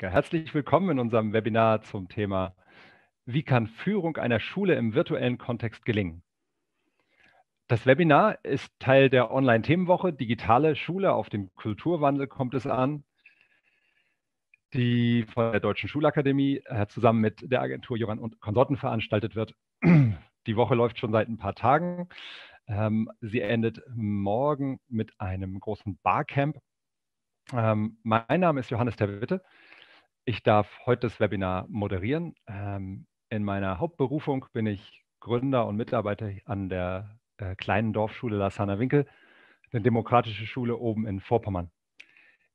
Herzlich willkommen in unserem Webinar zum Thema Wie kann Führung einer Schule im virtuellen Kontext gelingen? Das Webinar ist Teil der Online-Themenwoche Digitale Schule, auf dem Kulturwandel kommt es an, die von der Deutschen Schulakademie zusammen mit der Agentur Jöran und Konsorten veranstaltet wird. Die Woche läuft schon seit ein paar Tagen. Sie endet morgen mit einem großen Barcamp. Mein Name ist Johannes Terwitte. Ich darf heute das Webinar moderieren. In meiner Hauptberufung bin ich Gründer und Mitarbeiter an der kleinen Dorfschule Lassana-Winkel, eine demokratische Schule oben in Vorpommern.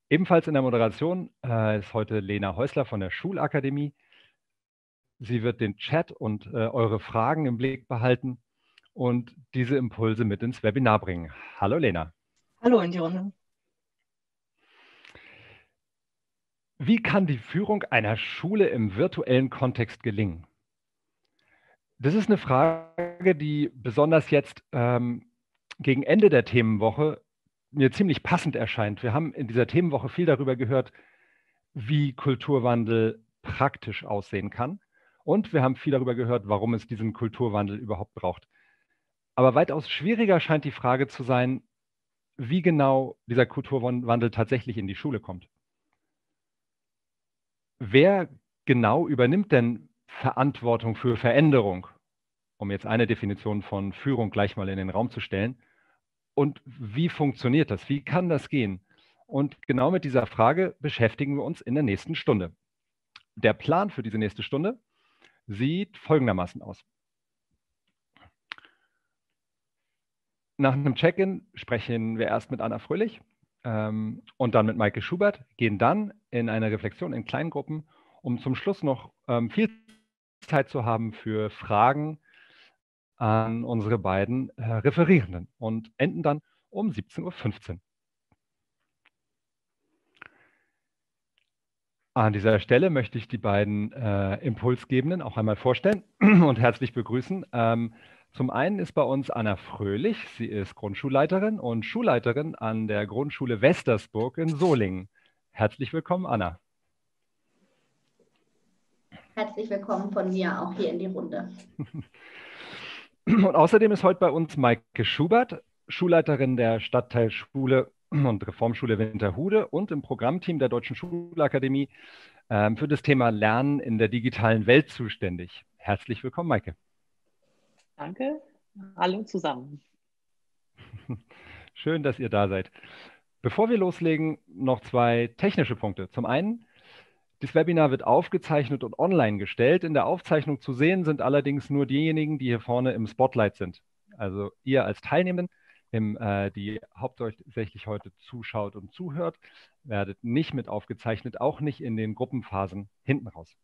Ebenfalls in der Moderation ist heute Lena Häusler von der Schulakademie. Sie wird den Chat und eure Fragen im Blick behalten und diese Impulse mit ins Webinar bringen. Hallo Lena. Hallo in die Runde. Wie kann die Führung einer Schule im virtuellen Kontext gelingen? Das ist eine Frage, die besonders jetzt gegen Ende der Themenwoche mir ziemlich passend erscheint. Wir haben in dieser Themenwoche viel darüber gehört, wie Kulturwandel praktisch aussehen kann. Und wir haben viel darüber gehört, warum es diesen Kulturwandel überhaupt braucht. Aber weitaus schwieriger scheint die Frage zu sein, wie genau dieser Kulturwandel tatsächlich in die Schule kommt. Wer genau übernimmt denn Verantwortung für Veränderung, um jetzt eine Definition von Führung gleich mal in den Raum zu stellen? Und wie funktioniert das? Wie kann das gehen? Und genau mit dieser Frage beschäftigen wir uns in der nächsten Stunde. Der Plan für diese nächste Stunde sieht folgendermaßen aus. Nach einem Check-in sprechen wir erst mit Anna Fröhlich und dann mit Maike Schubert, gehen dann in eine Reflexion in Kleingruppen, um zum Schluss noch viel Zeit zu haben für Fragen an unsere beiden Referierenden und enden dann um 17:15 Uhr. An dieser Stelle möchte ich die beiden Impulsgebenden auch einmal vorstellen und herzlich begrüßen. Zum einen ist bei uns Anna Fröhlich. Sie ist Grundschulleiterin und Schulleiterin an der Grundschule Westersburg in Solingen. Herzlich willkommen, Anna. Herzlich willkommen von mir auch hier in die Runde. Und außerdem ist heute bei uns Maike Schubert, Schulleiterin der Stadtteilschule und Reformschule Winterhude und im Programmteam der Deutschen Schulakademie für das Thema Lernen in der digitalen Welt zuständig. Herzlich willkommen, Maike. Danke. Hallo zusammen. Schön, dass ihr da seid. Bevor wir loslegen, noch zwei technische Punkte. Zum einen, das Webinar wird aufgezeichnet und online gestellt. In der Aufzeichnung zu sehen sind allerdings nur diejenigen, die hier vorne im Spotlight sind. Also ihr als Teilnehmenden, die hauptsächlich heute zuschaut und zuhört, werdet nicht mit aufgezeichnet, auch nicht in den Gruppenphasen hinten raus.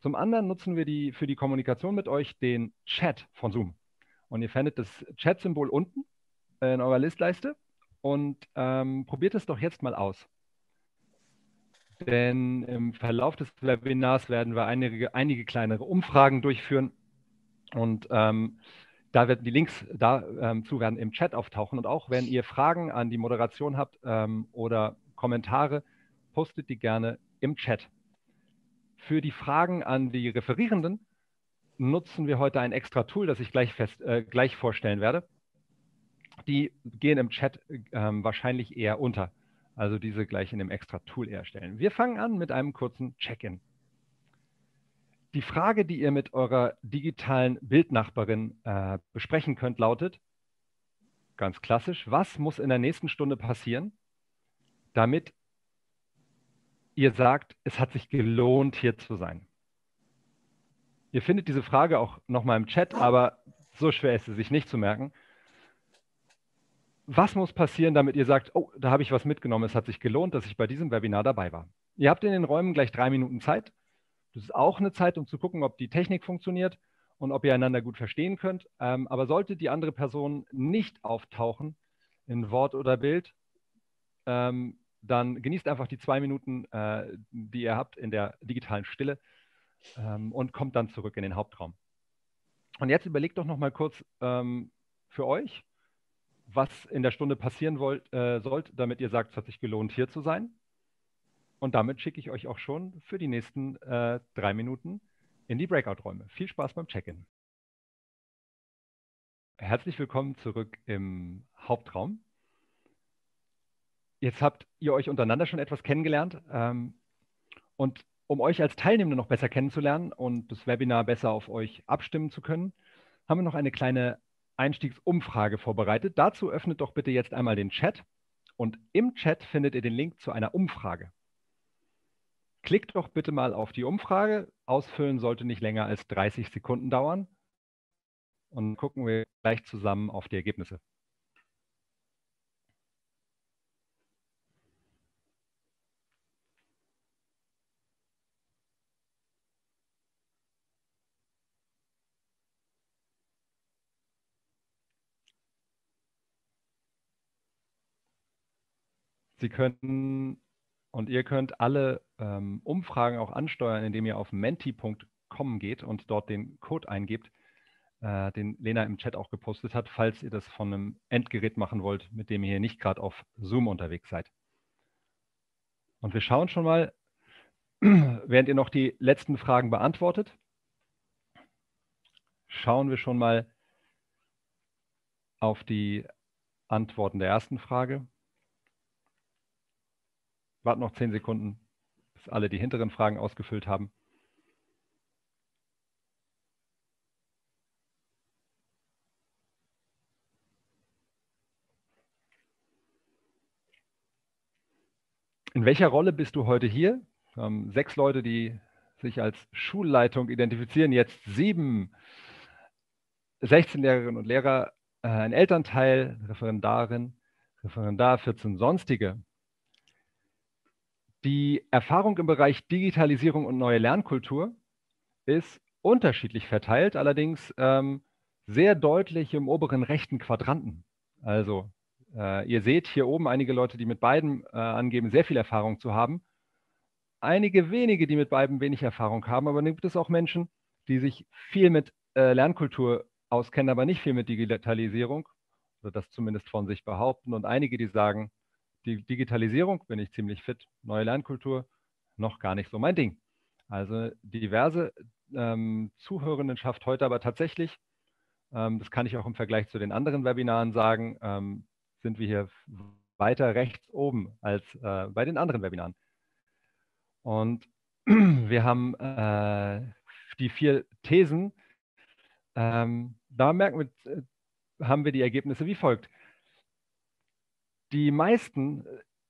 Zum anderen nutzen wir für die Kommunikation mit euch den Chat von Zoom. Und ihr findet das Chat-Symbol unten in eurer Listleiste und probiert es doch jetzt mal aus. Denn im Verlauf des Webinars werden wir einige kleinere Umfragen durchführen und da werden die Links dazu werden im Chat auftauchen. Und auch wenn ihr Fragen an die Moderation habt oder Kommentare, postet die gerne im Chat. Für die Fragen an die Referierenden nutzen wir heute ein extra Tool, das ich gleich vorstellen werde. Die gehen im Chat wahrscheinlich eher unter, also diese gleich in dem extra Tool erstellen. Wir fangen an mit einem kurzen Check-in. Die Frage, die ihr mit eurer digitalen Bildnachbarin besprechen könnt, lautet, ganz klassisch, was muss in der nächsten Stunde passieren, damit ihr sagt, es hat sich gelohnt, hier zu sein. Ihr findet diese Frage auch nochmal im Chat, aber so schwer ist es sich nicht zu merken. Was muss passieren, damit ihr sagt, oh, da habe ich was mitgenommen, es hat sich gelohnt, dass ich bei diesem Webinar dabei war. Ihr habt in den Räumen gleich 3 Minuten Zeit. Das ist auch eine Zeit, um zu gucken, ob die Technik funktioniert und ob ihr einander gut verstehen könnt. Aber sollte die andere Person nicht auftauchen in Wort oder Bild, dann genießt einfach die 2 Minuten, die ihr habt in der digitalen Stille und kommt dann zurück in den Hauptraum. Und jetzt überlegt doch noch mal kurz für euch, was in der Stunde passieren sollt, damit ihr sagt, es hat sich gelohnt, hier zu sein. Und damit schicke ich euch auch schon für die nächsten 3 Minuten in die Breakout-Räume. Viel Spaß beim Check-in. Herzlich willkommen zurück im Hauptraum. Jetzt habt ihr euch untereinander schon etwas kennengelernt. Und um euch als Teilnehmende noch besser kennenzulernen und das Webinar besser auf euch abstimmen zu können, haben wir noch eine kleine Einstiegsumfrage vorbereitet. Dazu öffnet doch bitte jetzt einmal den Chat. Und im Chat findet ihr den Link zu einer Umfrage. Klickt doch bitte mal auf die Umfrage. Ausfüllen sollte nicht länger als 30 Sekunden dauern. Und gucken wir gleich zusammen auf die Ergebnisse. Sie können und ihr könnt alle Umfragen auch ansteuern, indem ihr auf menti.com geht und dort den Code eingebt, den Lena im Chat auch gepostet hat, falls ihr das von einem Endgerät machen wollt, mit dem ihr hier nicht gerade auf Zoom unterwegs seid. Und wir schauen schon mal, während ihr noch die letzten Fragen beantwortet, schauen wir schon mal auf die Antworten der ersten Frage. Warten noch 10 Sekunden, bis alle die hinteren Fragen ausgefüllt haben. In welcher Rolle bist du heute hier? 6 Leute, die sich als Schulleitung identifizieren, jetzt 7. 16 Lehrerinnen und Lehrer, ein Elternteil, Referendarin, Referendar, 14 sonstige. Die Erfahrung im Bereich Digitalisierung und neue Lernkultur ist unterschiedlich verteilt, allerdings sehr deutlich im oberen rechten Quadranten. Also ihr seht hier oben einige Leute, die mit beidem angeben, sehr viel Erfahrung zu haben. Einige wenige, die mit beidem wenig Erfahrung haben, aber dann gibt es auch Menschen, die sich viel mit Lernkultur auskennen, aber nicht viel mit Digitalisierung, oder das zumindest von sich behaupten, und einige, die sagen, die Digitalisierung bin ich ziemlich fit, neue Lernkultur noch gar nicht so mein Ding. Also diverse Zuhörendenschaft heute, aber tatsächlich, das kann ich auch im Vergleich zu den anderen Webinaren sagen, sind wir hier weiter rechts oben als bei den anderen Webinaren. Und wir haben die 4 Thesen, da merken wir, haben wir die Ergebnisse wie folgt. Die meisten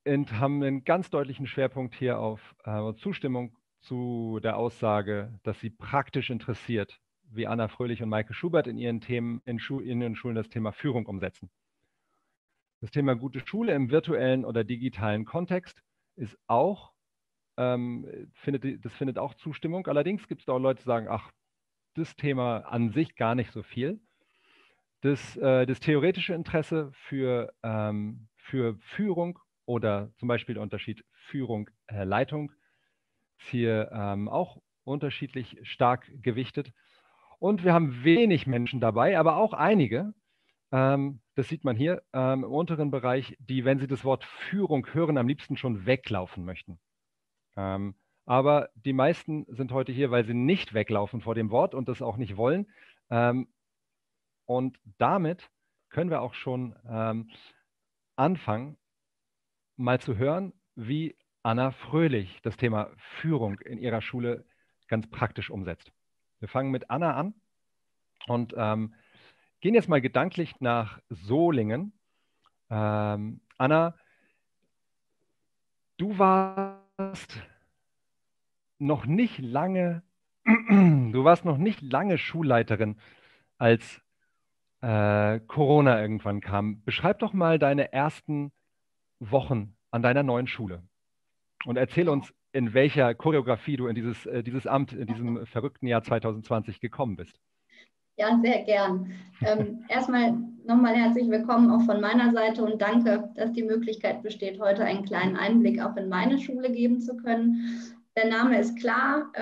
haben einen ganz deutlichen Schwerpunkt hier auf Zustimmung zu der Aussage, dass sie praktisch interessiert, wie Anna Fröhlich und Maike Schubert in ihren Themen in den Schulen das Thema Führung umsetzen. Das Thema gute Schule im virtuellen oder digitalen Kontext ist auch, findet auch Zustimmung. Allerdings gibt es auch Leute, die sagen, ach, das Thema an sich gar nicht so viel. Das theoretische Interesse für Führung oder zum Beispiel der Unterschied Führung-Leitung ist hier auch unterschiedlich stark gewichtet. Und wir haben wenig Menschen dabei, aber auch einige, das sieht man hier im unteren Bereich, die, wenn sie das Wort Führung hören, am liebsten schon weglaufen möchten. Aber die meisten sind heute hier, weil sie nicht weglaufen vor dem Wort und das auch nicht wollen. Und damit können wir auch schon anfangen, mal zu hören, wie Anna Fröhlich das Thema Führung in ihrer Schule ganz praktisch umsetzt. Wir fangen mit Anna an und gehen jetzt mal gedanklich nach Solingen. Anna, du warst noch nicht lange, Schulleiterin, als Corona irgendwann kam. Beschreib doch mal deine ersten Wochen an deiner neuen Schule und erzähl uns, in welcher Choreografie du in dieses Amt, in diesem verrückten Jahr 2020 gekommen bist. Ja, sehr gern. Erstmal nochmal herzlich willkommen auch von meiner Seite und danke, dass die Möglichkeit besteht, heute einen kleinen Einblick auch in meine Schule geben zu können. Der Name ist klar,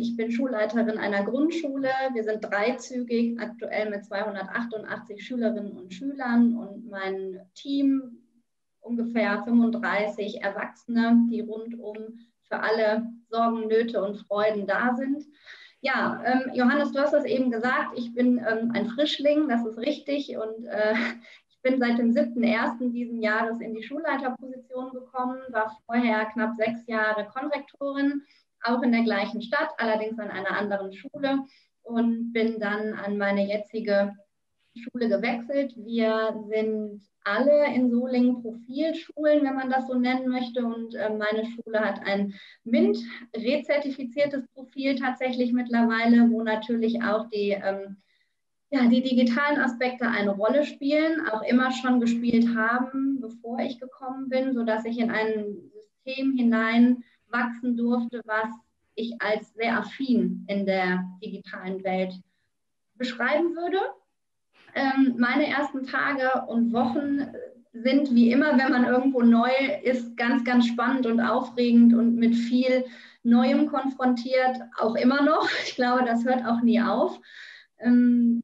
ich bin Schulleiterin einer Grundschule. Wir sind dreizügig, aktuell mit 288 Schülerinnen und Schülern und mein Team ungefähr 35 Erwachsene, die rund um für alle Sorgen, Nöte und Freuden da sind. Ja, Johannes, du hast es eben gesagt, ich bin ein Frischling, das ist richtig, und ich bin seit dem 7.1. diesen Jahres in die Schulleiterposition gekommen, war vorher knapp 6 Jahre Konrektorin, auch in der gleichen Stadt, allerdings an einer anderen Schule, und bin dann an meine jetzige Schule gewechselt. Wir sind alle in Solingen Profilschulen, wenn man das so nennen möchte, und meine Schule hat ein MINT-rezertifiziertes Profil tatsächlich mittlerweile, wo natürlich auch die, die digitalen Aspekte eine Rolle spielen, auch immer schon gespielt haben, bevor ich gekommen bin, sodass ich in ein System hineinwachsen durfte, was ich als sehr affin in der digitalen Welt beschreiben würde. Meine ersten Tage und Wochen sind wie immer, wenn man irgendwo neu ist, ganz, ganz spannend und aufregend und mit viel Neuem konfrontiert, auch immer noch. Ich glaube, das hört auch nie auf.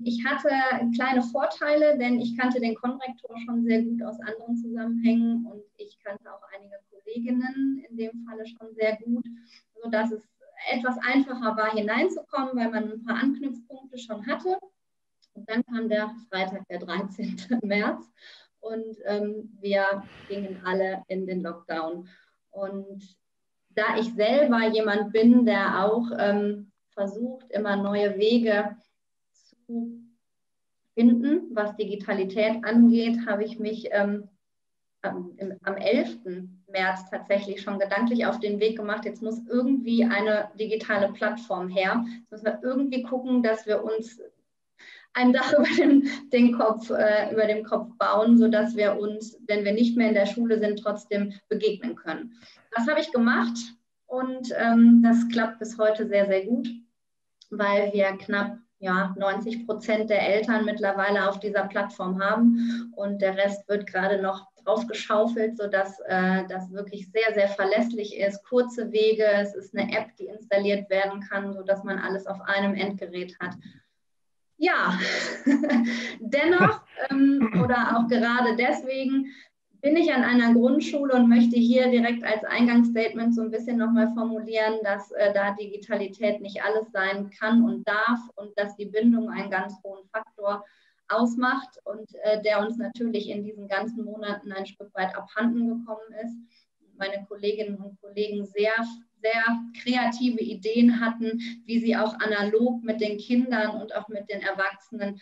Ich hatte kleine Vorteile, denn ich kannte den Konrektor schon sehr gut aus anderen Zusammenhängen und ich kannte auch einige Kolleginnen in dem Falle schon sehr gut, sodass es etwas einfacher war, hineinzukommen, weil man ein paar Anknüpfpunkte schon hatte. Und dann kam der Freitag, der 13. März, und wir gingen alle in den Lockdown. Und da ich selber jemand bin, der auch versucht, immer neue Wege zu finden, was Digitalität angeht, habe ich mich am 11. März tatsächlich schon gedanklich auf den Weg gemacht, jetzt muss irgendwie eine digitale Plattform her. Jetzt müssen wir irgendwie gucken, dass wir uns ein Dach über dem Kopf bauen, sodass wir uns, wenn wir nicht mehr in der Schule sind, trotzdem begegnen können. Das habe ich gemacht und das klappt bis heute sehr, sehr gut, weil wir knapp 90% der Eltern mittlerweile auf dieser Plattform haben und der Rest wird gerade noch draufgeschaufelt, sodass das wirklich sehr, sehr verlässlich ist. Kurze Wege, es ist eine App, die installiert werden kann, sodass man alles auf einem Endgerät hat. Ja, dennoch oder auch gerade deswegen bin ich an einer Grundschule und möchte hier direkt als Eingangsstatement so ein bisschen nochmal formulieren, dass da Digitalität nicht alles sein kann und darf und dass die Bindung einen ganz hohen Faktor ausmacht und der uns natürlich in diesen ganzen Monaten ein Stück weit abhanden gekommen ist. Meine Kolleginnen und Kollegen sehr, sehr kreative Ideen hatten, wie sie auch analog mit den Kindern und auch mit den Erwachsenen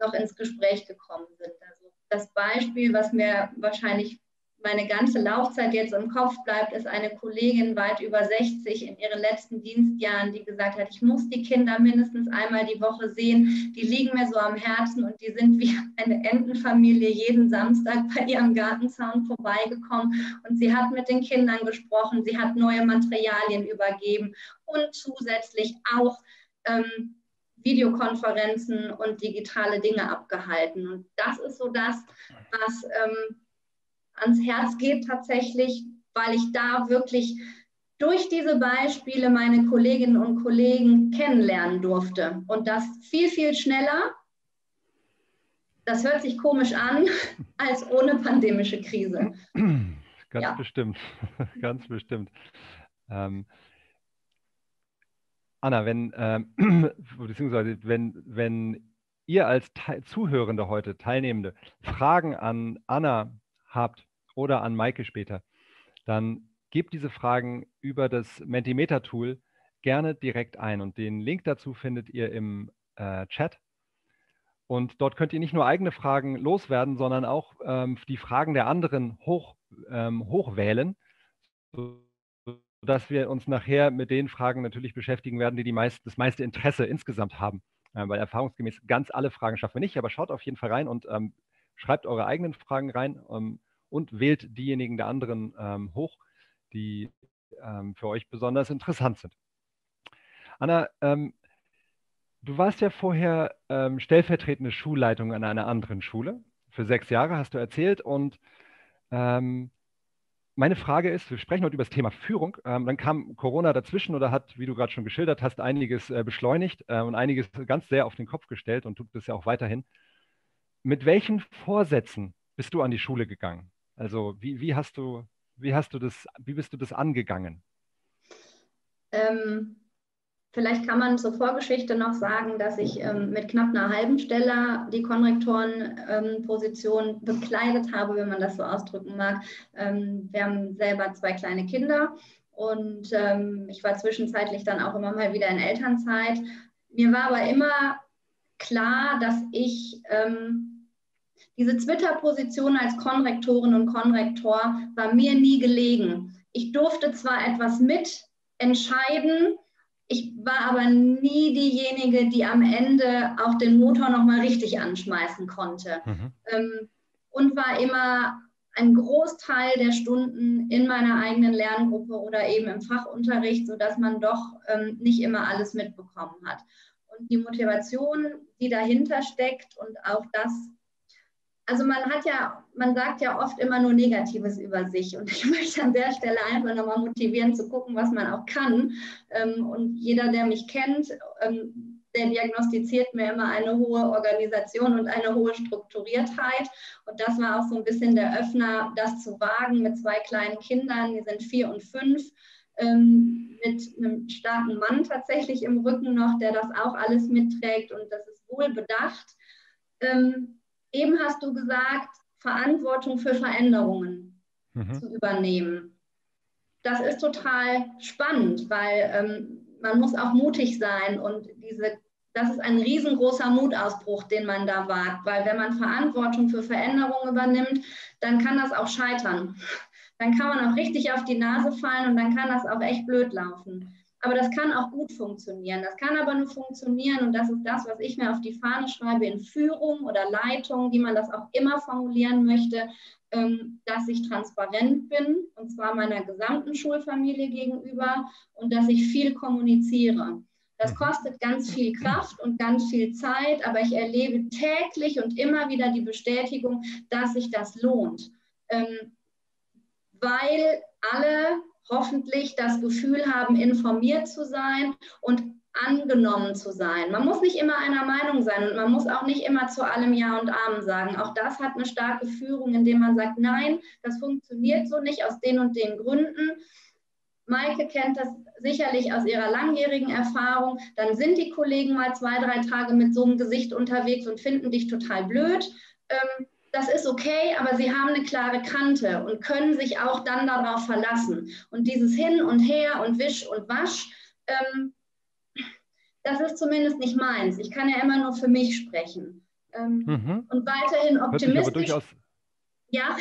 noch ins Gespräch gekommen sind. Also das Beispiel, was mir wahrscheinlich meine ganze Laufzeit jetzt im Kopf bleibt, ist eine Kollegin weit über 60 in ihren letzten Dienstjahren, die gesagt hat, ich muss die Kinder mindestens einmal die Woche sehen, die liegen mir so am Herzen und die sind wie eine Entenfamilie jeden Samstag bei ihrem Gartenzaun vorbeigekommen und sie hat mit den Kindern gesprochen, sie hat neue Materialien übergeben und zusätzlich auch Videokonferenzen und digitale Dinge abgehalten. Und das ist so das, was ans Herz geht tatsächlich, weil ich da wirklich durch diese Beispiele meine Kolleginnen und Kollegen kennenlernen durfte. Und das viel, viel schneller, das hört sich komisch an, als ohne pandemische Krise. Ganz bestimmt. Anna, wenn ihr als Zuhörende heute, Teilnehmende, Fragen an Anna habt oder an Maike später, dann gebt diese Fragen über das Mentimeter-Tool gerne direkt ein. Und den Link dazu findet ihr im Chat. Und dort könnt ihr nicht nur eigene Fragen loswerden, sondern auch die Fragen der anderen hochwählen, sodass wir uns nachher mit den Fragen natürlich beschäftigen werden, die das meiste Interesse insgesamt haben. Weil erfahrungsgemäß ganz alle Fragen schaffen wir nicht, aber schaut auf jeden Fall rein und schreibt eure eigenen Fragen rein und wählt diejenigen der anderen hoch, die für euch besonders interessant sind. Anna, du warst ja vorher stellvertretende Schulleitung an einer anderen Schule. Für 6 Jahre hast du erzählt. Und meine Frage ist, wir sprechen heute über das Thema Führung. Dann kam Corona dazwischen oder hat, wie du gerade schon geschildert hast, einiges beschleunigt und einiges ganz sehr auf den Kopf gestellt und tut das ja auch weiterhin. Mit welchen Vorsätzen bist du an die Schule gegangen? Also wie bist du das angegangen? Vielleicht kann man zur Vorgeschichte noch sagen, dass ich mit knapp einer halben Stelle die Konrektorenposition bekleidet habe, wenn man das so ausdrücken mag. Wir haben selber zwei kleine Kinder und ich war zwischenzeitlich dann auch immer mal wieder in Elternzeit. Mir war aber immer klar, dass ich diese Twitter-Position als Konrektorin und Konrektor war mir nie gelegen. Ich durfte zwar etwas mitentscheiden, ich war aber nie diejenige, die am Ende auch den Motor nochmal richtig anschmeißen konnte. Und war immer ein Großteil der Stunden in meiner eigenen Lerngruppe oder eben im Fachunterricht, sodass man doch nicht immer alles mitbekommen hat. Und die Motivation, die dahinter steckt und auch das, also man sagt ja oft immer nur Negatives über sich und ich möchte an der Stelle einfach nochmal motivieren zu gucken, was man auch kann. Und jeder, der mich kennt, der diagnostiziert mir immer eine hohe Organisation und eine hohe Strukturiertheit. Und das war auch so ein bisschen der Öffner, das zu wagen mit zwei kleinen Kindern, die sind 4 und 5, mit einem starken Mann tatsächlich im Rücken noch, der das auch alles mitträgt und das ist wohl bedacht. Eben hast du gesagt, Verantwortung für Veränderungen zu übernehmen. Das ist total spannend, weil man muss auch mutig sein und das ist ein riesengroßer Mutausbruch, den man da wagt, weil wenn man Verantwortung für Veränderungen übernimmt, dann kann das auch scheitern. Dann kann man auch richtig auf die Nase fallen und dann kann das auch echt blöd laufen. Aber das kann auch gut funktionieren. Das kann aber nur funktionieren, und das ist das, was ich mir auf die Fahne schreibe in Führung oder Leitung, wie man das auch immer formulieren möchte, dass ich transparent bin, und zwar meiner gesamten Schulfamilie gegenüber, und dass ich viel kommuniziere. Das kostet ganz viel Kraft und ganz viel Zeit, aber ich erlebe täglich und immer wieder die Bestätigung, dass sich das lohnt, weil alle hoffentlich das Gefühl haben, informiert zu sein und angenommen zu sein. Man muss nicht immer einer Meinung sein und man muss auch nicht immer zu allem Ja und Amen sagen. Auch das hat eine starke Führung, indem man sagt, nein, das funktioniert so nicht aus den und den Gründen. Maike kennt das sicherlich aus ihrer langjährigen Erfahrung. Dann sind die Kollegen mal 2, 3 Tage mit so einem Gesicht unterwegs und finden dich total blöd. Das ist okay, aber sie haben eine klare Kante und können sich auch dann darauf verlassen. Und dieses Hin und Her und Wisch und Wasch, das ist zumindest nicht meins. Ich kann ja immer nur für mich sprechen. Und weiterhin optimistisch. Ja?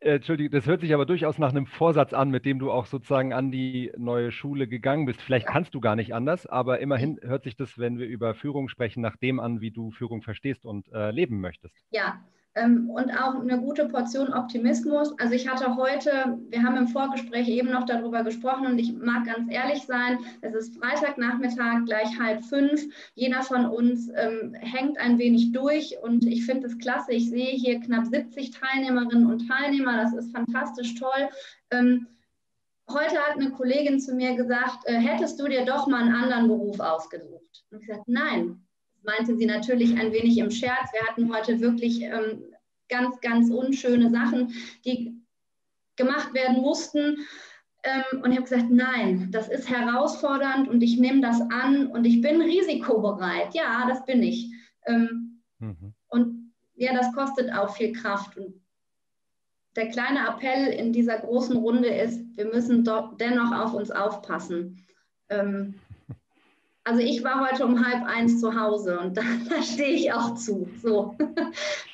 Entschuldigung, das hört sich aber durchaus nach einem Vorsatz an, mit dem du auch sozusagen an die neue Schule gegangen bist. Vielleicht kannst du gar nicht anders, aber immerhin hört sich das, wenn wir über Führung sprechen, nach dem an, wie du Führung verstehst und leben möchtest. Ja, und auch eine gute Portion Optimismus. Also ich hatte heute, wir haben im Vorgespräch eben noch darüber gesprochen und ich mag ganz ehrlich sein, es ist Freitagnachmittag, gleich 16:30. Jeder von uns hängt ein wenig durch und ich finde es klasse. Ich sehe hier knapp 70 Teilnehmerinnen und Teilnehmer, das ist fantastisch toll. Heute hat eine Kollegin zu mir gesagt, hättest du dir doch mal einen anderen Beruf ausgesucht? Und ich gesagt, nein. Meinte sie natürlich ein wenig im Scherz. Wir hatten heute wirklich ganz, ganz unschöne Sachen, die gemacht werden mussten. Und ich habe gesagt, nein, das ist herausfordernd und ich nehme das an und ich bin risikobereit. Ja, das bin ich. Und ja, das kostet auch viel Kraft. Und der kleine Appell in dieser großen Runde ist, wir müssen dennoch auf uns aufpassen. Also ich war heute um 12:30 zu Hause und da stehe ich auch zu. So.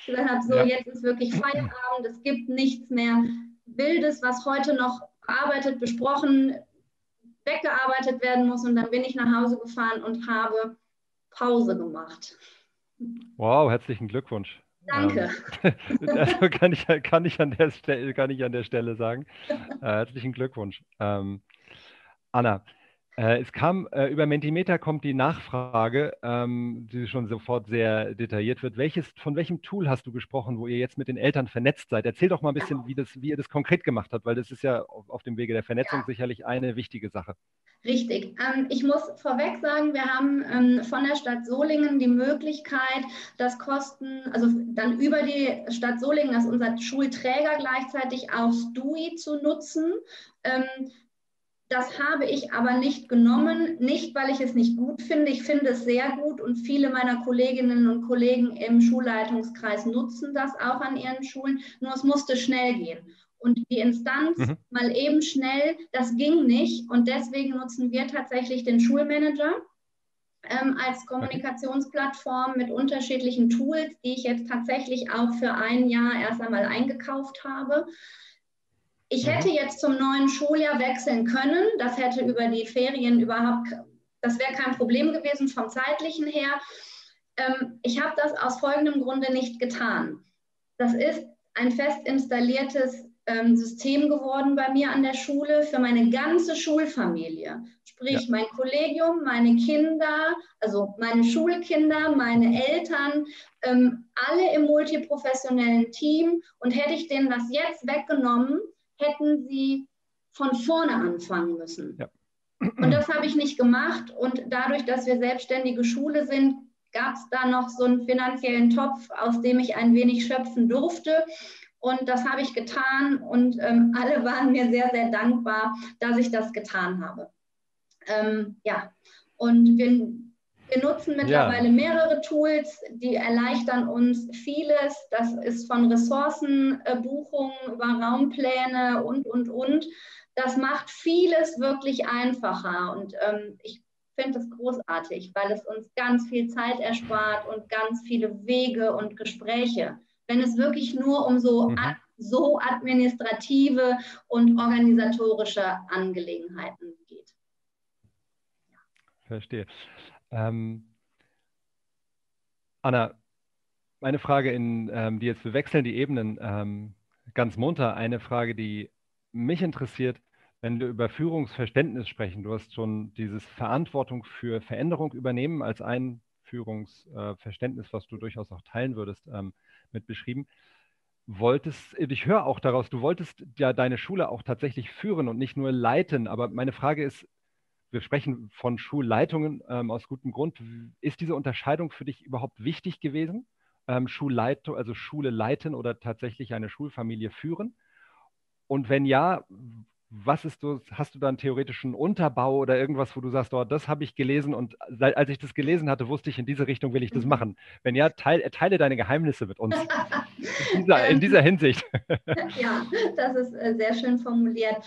Ich habe so, jetzt ist wirklich Feierabend, es gibt nichts mehr Wildes, was heute noch bearbeitet, besprochen, weggearbeitet werden muss. Und dann bin ich nach Hause gefahren und habe Pause gemacht. Wow, herzlichen Glückwunsch. Danke. Also kann ich an der Stelle sagen. Herzlichen Glückwunsch. Anna. Es kam, über Mentimeter kommt die Nachfrage, die schon sofort sehr detailliert wird. Von welchem Tool hast du gesprochen, wo ihr jetzt mit den Eltern vernetzt seid? Erzähl doch mal ein bisschen, wie ihr das konkret gemacht habt, weil das ist ja auf dem Wege der Vernetzung sicherlich eine wichtige Sache. Richtig. Ich muss vorweg sagen, wir haben von der Stadt Solingen die Möglichkeit, dass Kosten, also dann über die Stadt Solingen, dass unser Schulträger gleichzeitig auch STUI zu nutzen. Das habe ich aber nicht genommen, nicht weil ich es nicht gut finde. Ich finde es sehr gut und viele meiner Kolleginnen und Kollegen im Schulleitungskreis nutzen das auch an ihren Schulen. Nur es musste schnell gehen. Und die Instanz mal eben schnell, das ging nicht. Und deswegen nutzen wir tatsächlich den Schulmanager als Kommunikationsplattform mit unterschiedlichen Tools, die ich jetzt tatsächlich auch für ein Jahr erst einmal eingekauft habe. Ich hätte jetzt zum neuen Schuljahr wechseln können. Das hätte über die Ferien überhaupt, das wäre kein Problem gewesen vom zeitlichen her. Ich habe das aus folgendem Grunde nicht getan. Das ist ein fest installiertes System geworden bei mir an der Schule für meine ganze Schulfamilie. Sprich, mein Kollegium, meine Kinder, also meine Schulkinder, meine Eltern, alle im multiprofessionellen Team. Und hätte ich denen das jetzt weggenommen, hätten sie von vorne anfangen müssen. Ja. Und das habe ich nicht gemacht. Und dadurch, dass wir selbstständige Schule sind, gab es da noch so einen finanziellen Topf, aus dem ich ein wenig schöpfen durfte. Und das habe ich getan und alle waren mir sehr, sehr dankbar, dass ich das getan habe. Und wir nutzen mittlerweile mehrere Tools, die erleichtern uns vieles. Das ist von Ressourcenbuchungen über Raumpläne und. Das macht vieles wirklich einfacher und ich finde es großartig, weil es uns ganz viel Zeit erspart und ganz viele Wege und Gespräche. Wenn es wirklich nur um so administrative und organisatorische Angelegenheiten geht. Ja. Verstehe. Anna, meine Frage, die jetzt, wir wechseln die Ebenen ganz munter, eine Frage, die mich interessiert. Wenn wir über Führungsverständnis sprechen, du hast schon dieses Verantwortung für Veränderung übernehmen als ein Führungsverständnis, was du durchaus auch teilen würdest, mit beschrieben. Ich höre auch daraus, du wolltest ja deine Schule auch tatsächlich führen und nicht nur leiten. Aber meine Frage ist, wir sprechen von Schulleitungen aus gutem Grund. Ist diese Unterscheidung für dich überhaupt wichtig gewesen? Schulleitung, also Schule leiten oder tatsächlich eine Schulfamilie führen? Und wenn ja, hast du da einen theoretischen Unterbau oder irgendwas, wo du sagst, oh, das habe ich gelesen und als ich das gelesen hatte, wusste ich, in diese Richtung will ich das machen. Wenn ja, teile deine Geheimnisse mit uns in dieser Hinsicht. Ja, das ist sehr schön formuliert.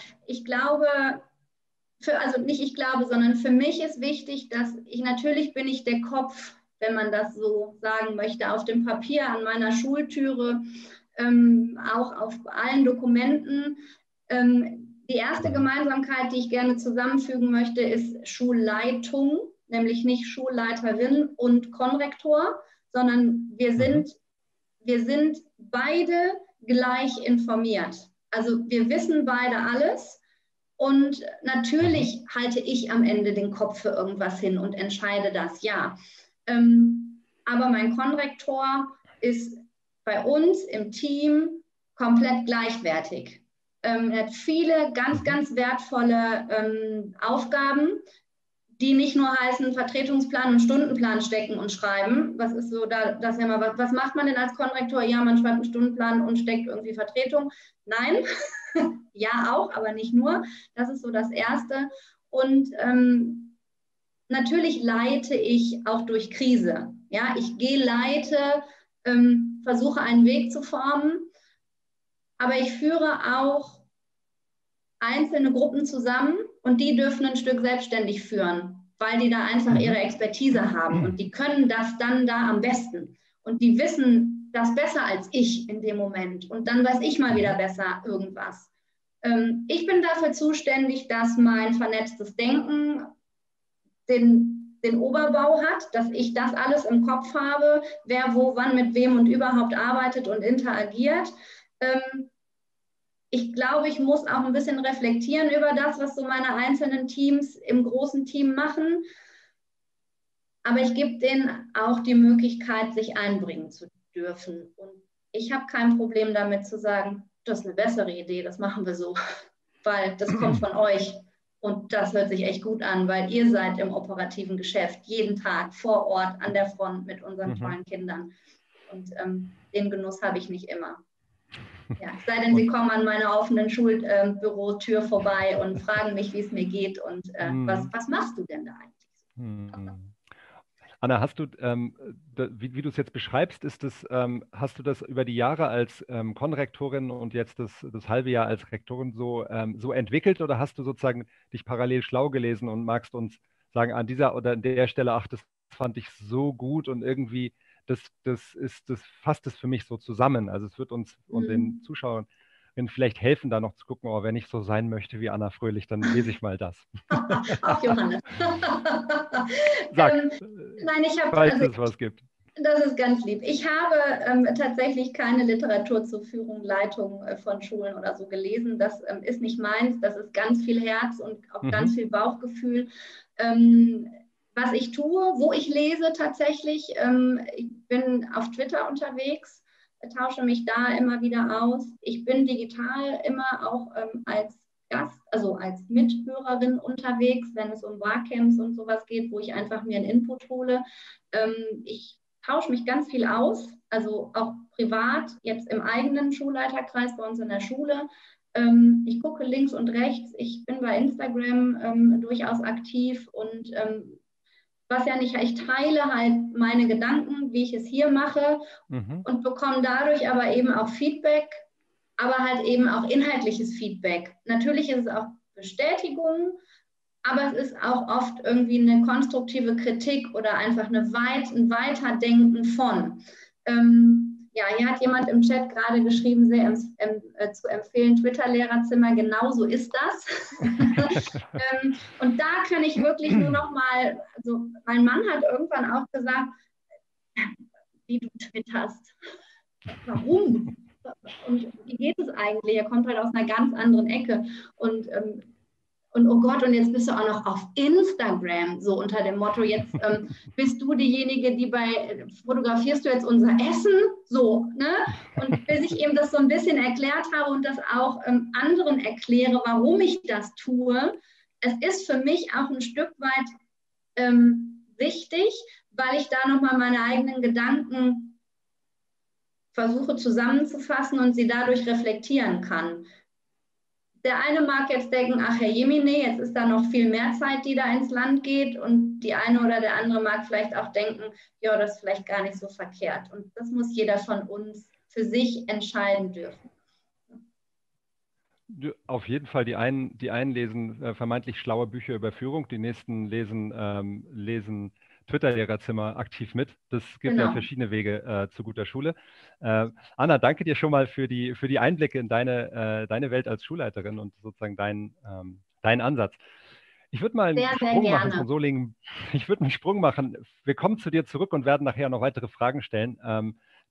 Für mich ist wichtig, dass ich, natürlich bin ich der Kopf, wenn man das so sagen möchte, auf dem Papier, an meiner Schultüre, auch auf allen Dokumenten. Die erste Gemeinsamkeit, die ich gerne zusammenfügen möchte, ist Schulleitung, nämlich nicht Schulleiterin und Konrektor, sondern wir sind beide gleich informiert. Also wir wissen beide alles und natürlich halte ich am Ende den Kopf für irgendwas hin und entscheide das, ja. Aber mein Konrektor ist bei uns im Team komplett gleichwertig. Er hat viele ganz, ganz wertvolle Aufgaben, die nicht nur heißen Vertretungsplan und Stundenplan stecken und schreiben. Was ist so das immer? Was macht man denn als Konrektor? Ja, man schreibt einen Stundenplan und steckt irgendwie Vertretung. Nein, ja auch, aber nicht nur. Das ist so das Erste. Und natürlich leite ich auch durch Krise. Ja, ich leite, versuche einen Weg zu formen. Aber ich führe auch einzelne Gruppen zusammen und die dürfen ein Stück selbstständig führen, weil die da einfach ihre Expertise haben und die können das dann da am besten. Und die wissen das besser als ich in dem Moment und dann weiß ich mal wieder besser irgendwas. Ich bin dafür zuständig, dass mein vernetztes Denken den Oberbau hat, dass ich das alles im Kopf habe, wer wo, wann, mit wem und überhaupt arbeitet und interagiert. Ich glaube, ich muss auch ein bisschen reflektieren über das, was so meine einzelnen Teams im großen Team machen. Aber ich gebe denen auch die Möglichkeit, sich einbringen zu dürfen. Und ich habe kein Problem damit zu sagen, das ist eine bessere Idee, das machen wir so, weil das kommt von euch. Und das hört sich echt gut an, weil ihr seid im operativen Geschäft, jeden Tag vor Ort, an der Front mit unseren tollen Kindern. Und den Genuss habe ich nicht immer. Ja, es sei denn, Sie kommen an meiner offenen Schulbürotür vorbei und fragen mich, wie es mir geht und was machst du denn da eigentlich? Anna, hast du, wie du es jetzt beschreibst, ist das, hast du das über die Jahre als Konrektorin und jetzt das halbe Jahr als Rektorin so entwickelt oder hast du sozusagen dich parallel schlau gelesen und magst uns sagen, an dieser oder an der Stelle, ach, das fand ich so gut und irgendwie das fasst es für mich so zusammen. Also es wird uns und den Zuschauern vielleicht helfen, da noch zu gucken, oh, wenn ich so sein möchte wie Anna Fröhlich, dann lese ich mal das. Auch Johannes. Sag, nein, ich habe, falls es was gibt. Das ist ganz lieb. Ich habe tatsächlich keine Literatur zur Führung, Leitung von Schulen oder so gelesen. Das ist nicht meins. Das ist ganz viel Herz und auch ganz viel Bauchgefühl. Was ich tue, wo ich lese tatsächlich, ich bin auf Twitter unterwegs, tausche mich da immer wieder aus. Ich bin digital immer auch als Gast, also als Mithörerin unterwegs, wenn es um Barcamps und sowas geht, wo ich einfach mir einen Input hole. Ich tausche mich ganz viel aus, also auch privat, jetzt im eigenen Schulleiterkreis bei uns in der Schule. Ich gucke links und rechts, ich bin bei Instagram durchaus aktiv und was ja nicht, ich teile halt meine Gedanken, wie ich es hier mache und bekomme dadurch aber eben auch Feedback, aber halt eben auch inhaltliches Feedback. Natürlich ist es auch Bestätigung, aber es ist auch oft irgendwie eine konstruktive Kritik oder einfach ein Weiterdenken von. Ja, hier hat jemand im Chat gerade geschrieben, sehr zu empfehlen, Twitter-Lehrerzimmer, genau so ist das. Und da kann ich wirklich nur noch mal, also mein Mann hat irgendwann auch gesagt, wie du twitterst, warum? Und wie geht es eigentlich? Er kommt halt aus einer ganz anderen Ecke. Und oh Gott, und jetzt bist du auch noch auf Instagram, so unter dem Motto, jetzt bist du diejenige, die fotografierst du jetzt unser Essen, so, ne? Und bis ich eben das so ein bisschen erklärt habe und das auch anderen erkläre, warum ich das tue, es ist für mich auch ein Stück weit wichtig, weil ich da nochmal meine eigenen Gedanken versuche zusammenzufassen und sie dadurch reflektieren kann. Der eine mag jetzt denken, ach Herr Jemine, jetzt ist da noch viel mehr Zeit, die da ins Land geht. Und die eine oder der andere mag vielleicht auch denken, ja, das ist vielleicht gar nicht so verkehrt. Und das muss jeder von uns für sich entscheiden dürfen. Auf jeden Fall, die einen lesen vermeintlich schlaue Bücher über Führung, die nächsten lesen Twitter-Lehrerzimmer aktiv mit. Das gibt ja verschiedene Wege zu guter Schule. Anna, danke dir schon mal für die Einblicke in deine Welt als Schulleiterin und sozusagen deinen Ansatz. Ich würde mal einen Sprung machen. Wir kommen zu dir zurück und werden nachher noch weitere Fragen stellen,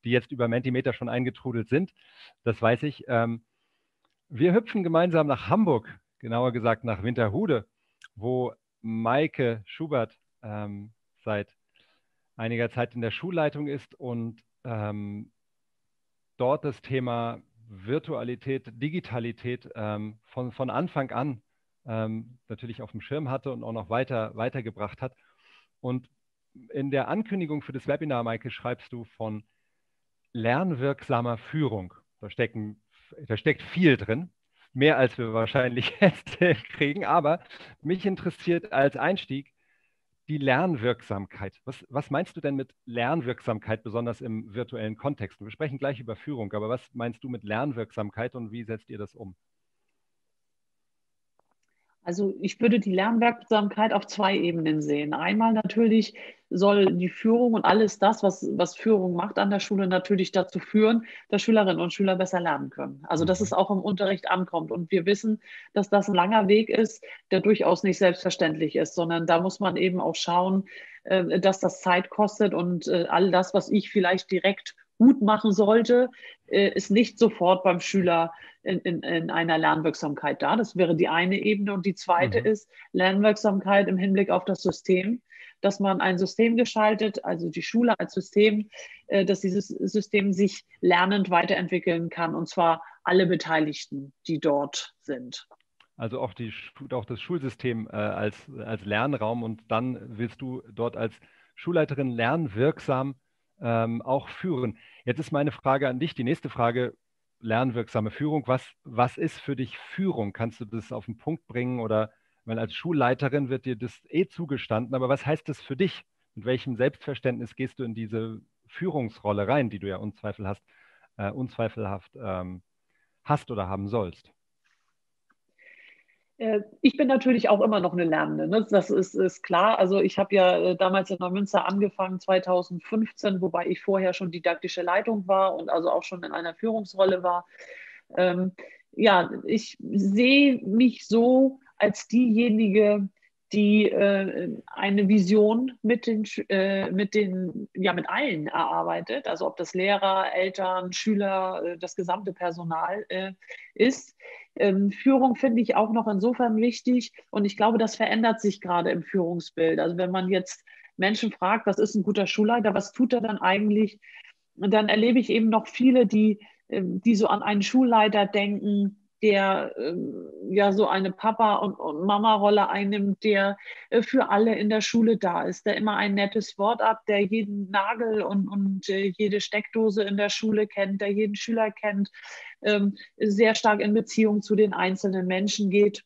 die jetzt über Mentimeter schon eingetrudelt sind. Das weiß ich. Wir hüpfen gemeinsam nach Hamburg, genauer gesagt nach Winterhude, wo Maike Schubert seit einiger Zeit in der Schulleitung ist und dort das Thema Virtualität, Digitalität von Anfang an natürlich auf dem Schirm hatte und auch noch weitergebracht hat. Und in der Ankündigung für das Webinar, Maike, schreibst du von lernwirksamer Führung. Da steckt viel drin, mehr als wir wahrscheinlich jetzt kriegen, aber mich interessiert als Einstieg die Lernwirksamkeit. Was meinst du denn mit Lernwirksamkeit, besonders im virtuellen Kontext? Wir sprechen gleich über Führung, aber was meinst du mit Lernwirksamkeit und wie setzt ihr das um? Also ich würde die Lernwirksamkeit auf zwei Ebenen sehen. Einmal natürlich soll die Führung und alles das, was Führung macht an der Schule, natürlich dazu führen, dass Schülerinnen und Schüler besser lernen können. Also dass es auch im Unterricht ankommt. Und wir wissen, dass das ein langer Weg ist, der durchaus nicht selbstverständlich ist, sondern da muss man eben auch schauen, dass das Zeit kostet und all das, was ich vielleicht direkt gut machen sollte, ist nicht sofort beim Schüler in einer Lernwirksamkeit da. Das wäre die eine Ebene. Und die zweite ist Lernwirksamkeit im Hinblick auf das System, dass man ein System gestaltet, also die Schule als System, dass dieses System sich lernend weiterentwickeln kann, und zwar alle Beteiligten, die dort sind. Also auch das Schulsystem als Lernraum, und dann willst du dort als Schulleiterin lernwirksam auch führen. Jetzt ist meine Frage an dich, die nächste Frage, lernwirksame Führung. Was ist für dich Führung? Kannst du das auf den Punkt bringen? Oder weil als Schulleiterin wird dir das eh zugestanden, aber was heißt das für dich? Mit welchem Selbstverständnis gehst du in diese Führungsrolle rein, die du ja unzweifelhaft hast oder haben sollst? Ich bin natürlich auch immer noch eine Lernende, ne? Das ist klar. Also ich habe ja damals in Neumünster angefangen, 2015, wobei ich vorher schon didaktische Leitung war und also auch schon in einer Führungsrolle war. Ja, ich sehe mich so als diejenige, die eine Vision mit allen erarbeitet, also ob das Lehrer, Eltern, Schüler, das gesamte Personal ist. Führung finde ich auch noch insofern wichtig und ich glaube, das verändert sich gerade im Führungsbild. Also wenn man jetzt Menschen fragt, was ist ein guter Schulleiter, was tut er dann eigentlich, dann erlebe ich eben noch viele, die so an einen Schulleiter denken, der ja so eine Papa- und Mama-Rolle einnimmt, der für alle in der Schule da ist, der immer ein nettes Wort ab, der jeden Nagel und jede Steckdose in der Schule kennt, der jeden Schüler kennt, sehr stark in Beziehung zu den einzelnen Menschen geht.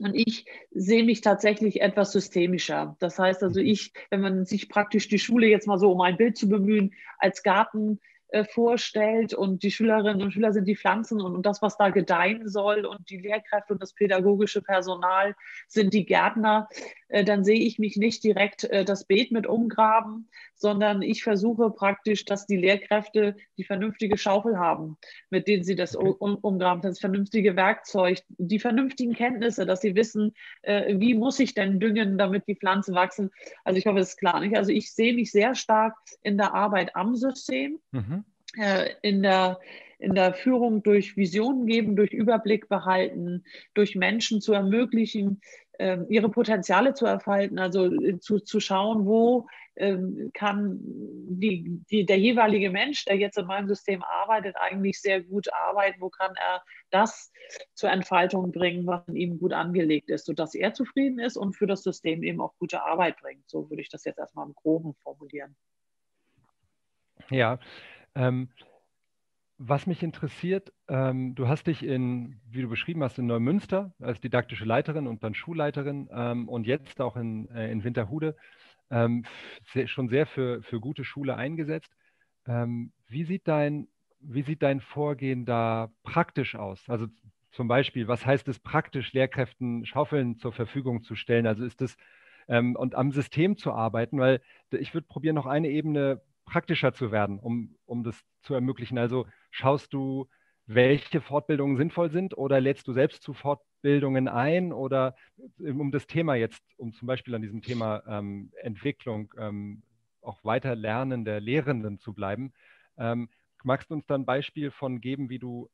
Und ich sehe mich tatsächlich etwas systemischer. Das heißt also, wenn man sich praktisch die Schule jetzt mal so, um ein Bild zu bemühen, als Garten vorstellt und die Schülerinnen und Schüler sind die Pflanzen und das, was da gedeihen soll und die Lehrkräfte und das pädagogische Personal sind die Gärtner, dann sehe ich mich nicht direkt das Beet mit umgraben, sondern ich versuche praktisch, dass die Lehrkräfte die vernünftige Schaufel haben, mit denen sie das umgraben, das vernünftige Werkzeug, die vernünftigen Kenntnisse, dass sie wissen, wie muss ich denn düngen, damit die Pflanzen wachsen. Also ich hoffe, das ist klar, nicht? Also ich sehe mich sehr stark in der Arbeit am System, in der Führung durch Visionen geben, durch Überblick behalten, durch Menschen zu ermöglichen, ihre Potenziale zu entfalten, also zu schauen, wo kann der jeweilige Mensch, der jetzt in meinem System arbeitet, eigentlich sehr gut arbeiten, wo kann er das zur Entfaltung bringen, was in ihm gut angelegt ist, sodass er zufrieden ist und für das System eben auch gute Arbeit bringt. So würde ich das jetzt erstmal im Groben formulieren. Ja, was mich interessiert, du hast dich wie du beschrieben hast, in Neumünster als didaktische Leiterin und dann Schulleiterin und jetzt auch in Winterhude schon sehr für gute Schule eingesetzt. Wie sieht dein Vorgehen da praktisch aus? Also zum Beispiel, was heißt es praktisch, Lehrkräften Schaufeln zur Verfügung zu stellen? Also ist das, und am System zu arbeiten, weil ich würde probieren, noch eine Ebene praktischer zu werden, um das zu ermöglichen. Also schaust du, welche Fortbildungen sinnvoll sind oder lädst du selbst zu Fortbildungen ein oder um zum Beispiel an diesem Thema Entwicklung, auch weiter Lernen der Lehrenden zu bleiben, magst du uns dann ein Beispiel von geben, wie du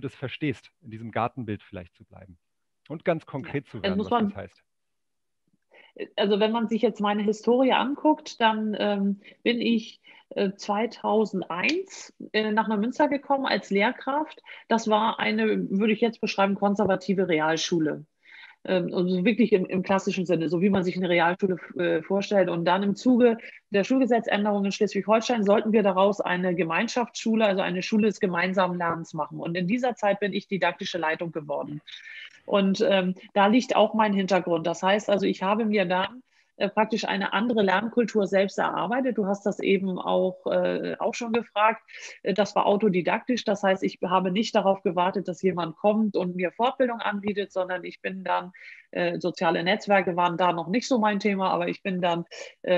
das verstehst, in diesem Gartenbild vielleicht zu bleiben und ganz konkret zu werden, was das heißt? Also wenn man sich jetzt meine Historie anguckt, dann bin ich 2001 nach Neumünster gekommen als Lehrkraft. Das war eine, würde ich jetzt beschreiben, konservative Realschule. Also wirklich im klassischen Sinne, so wie man sich eine Realschule vorstellt. Und dann im Zuge der Schulgesetzänderung in Schleswig-Holstein sollten wir daraus eine Gemeinschaftsschule, also eine Schule des gemeinsamen Lernens machen. Und in dieser Zeit bin ich didaktische Leitung geworden. Und da liegt auch mein Hintergrund. Das heißt also, ich habe mir dann praktisch eine andere Lernkultur selbst erarbeitet. Du hast das eben auch schon gefragt. Das war autodidaktisch. Das heißt, ich habe nicht darauf gewartet, dass jemand kommt und mir Fortbildung anbietet, sondern ich bin dann, soziale Netzwerke waren da noch nicht so mein Thema, aber ich bin dann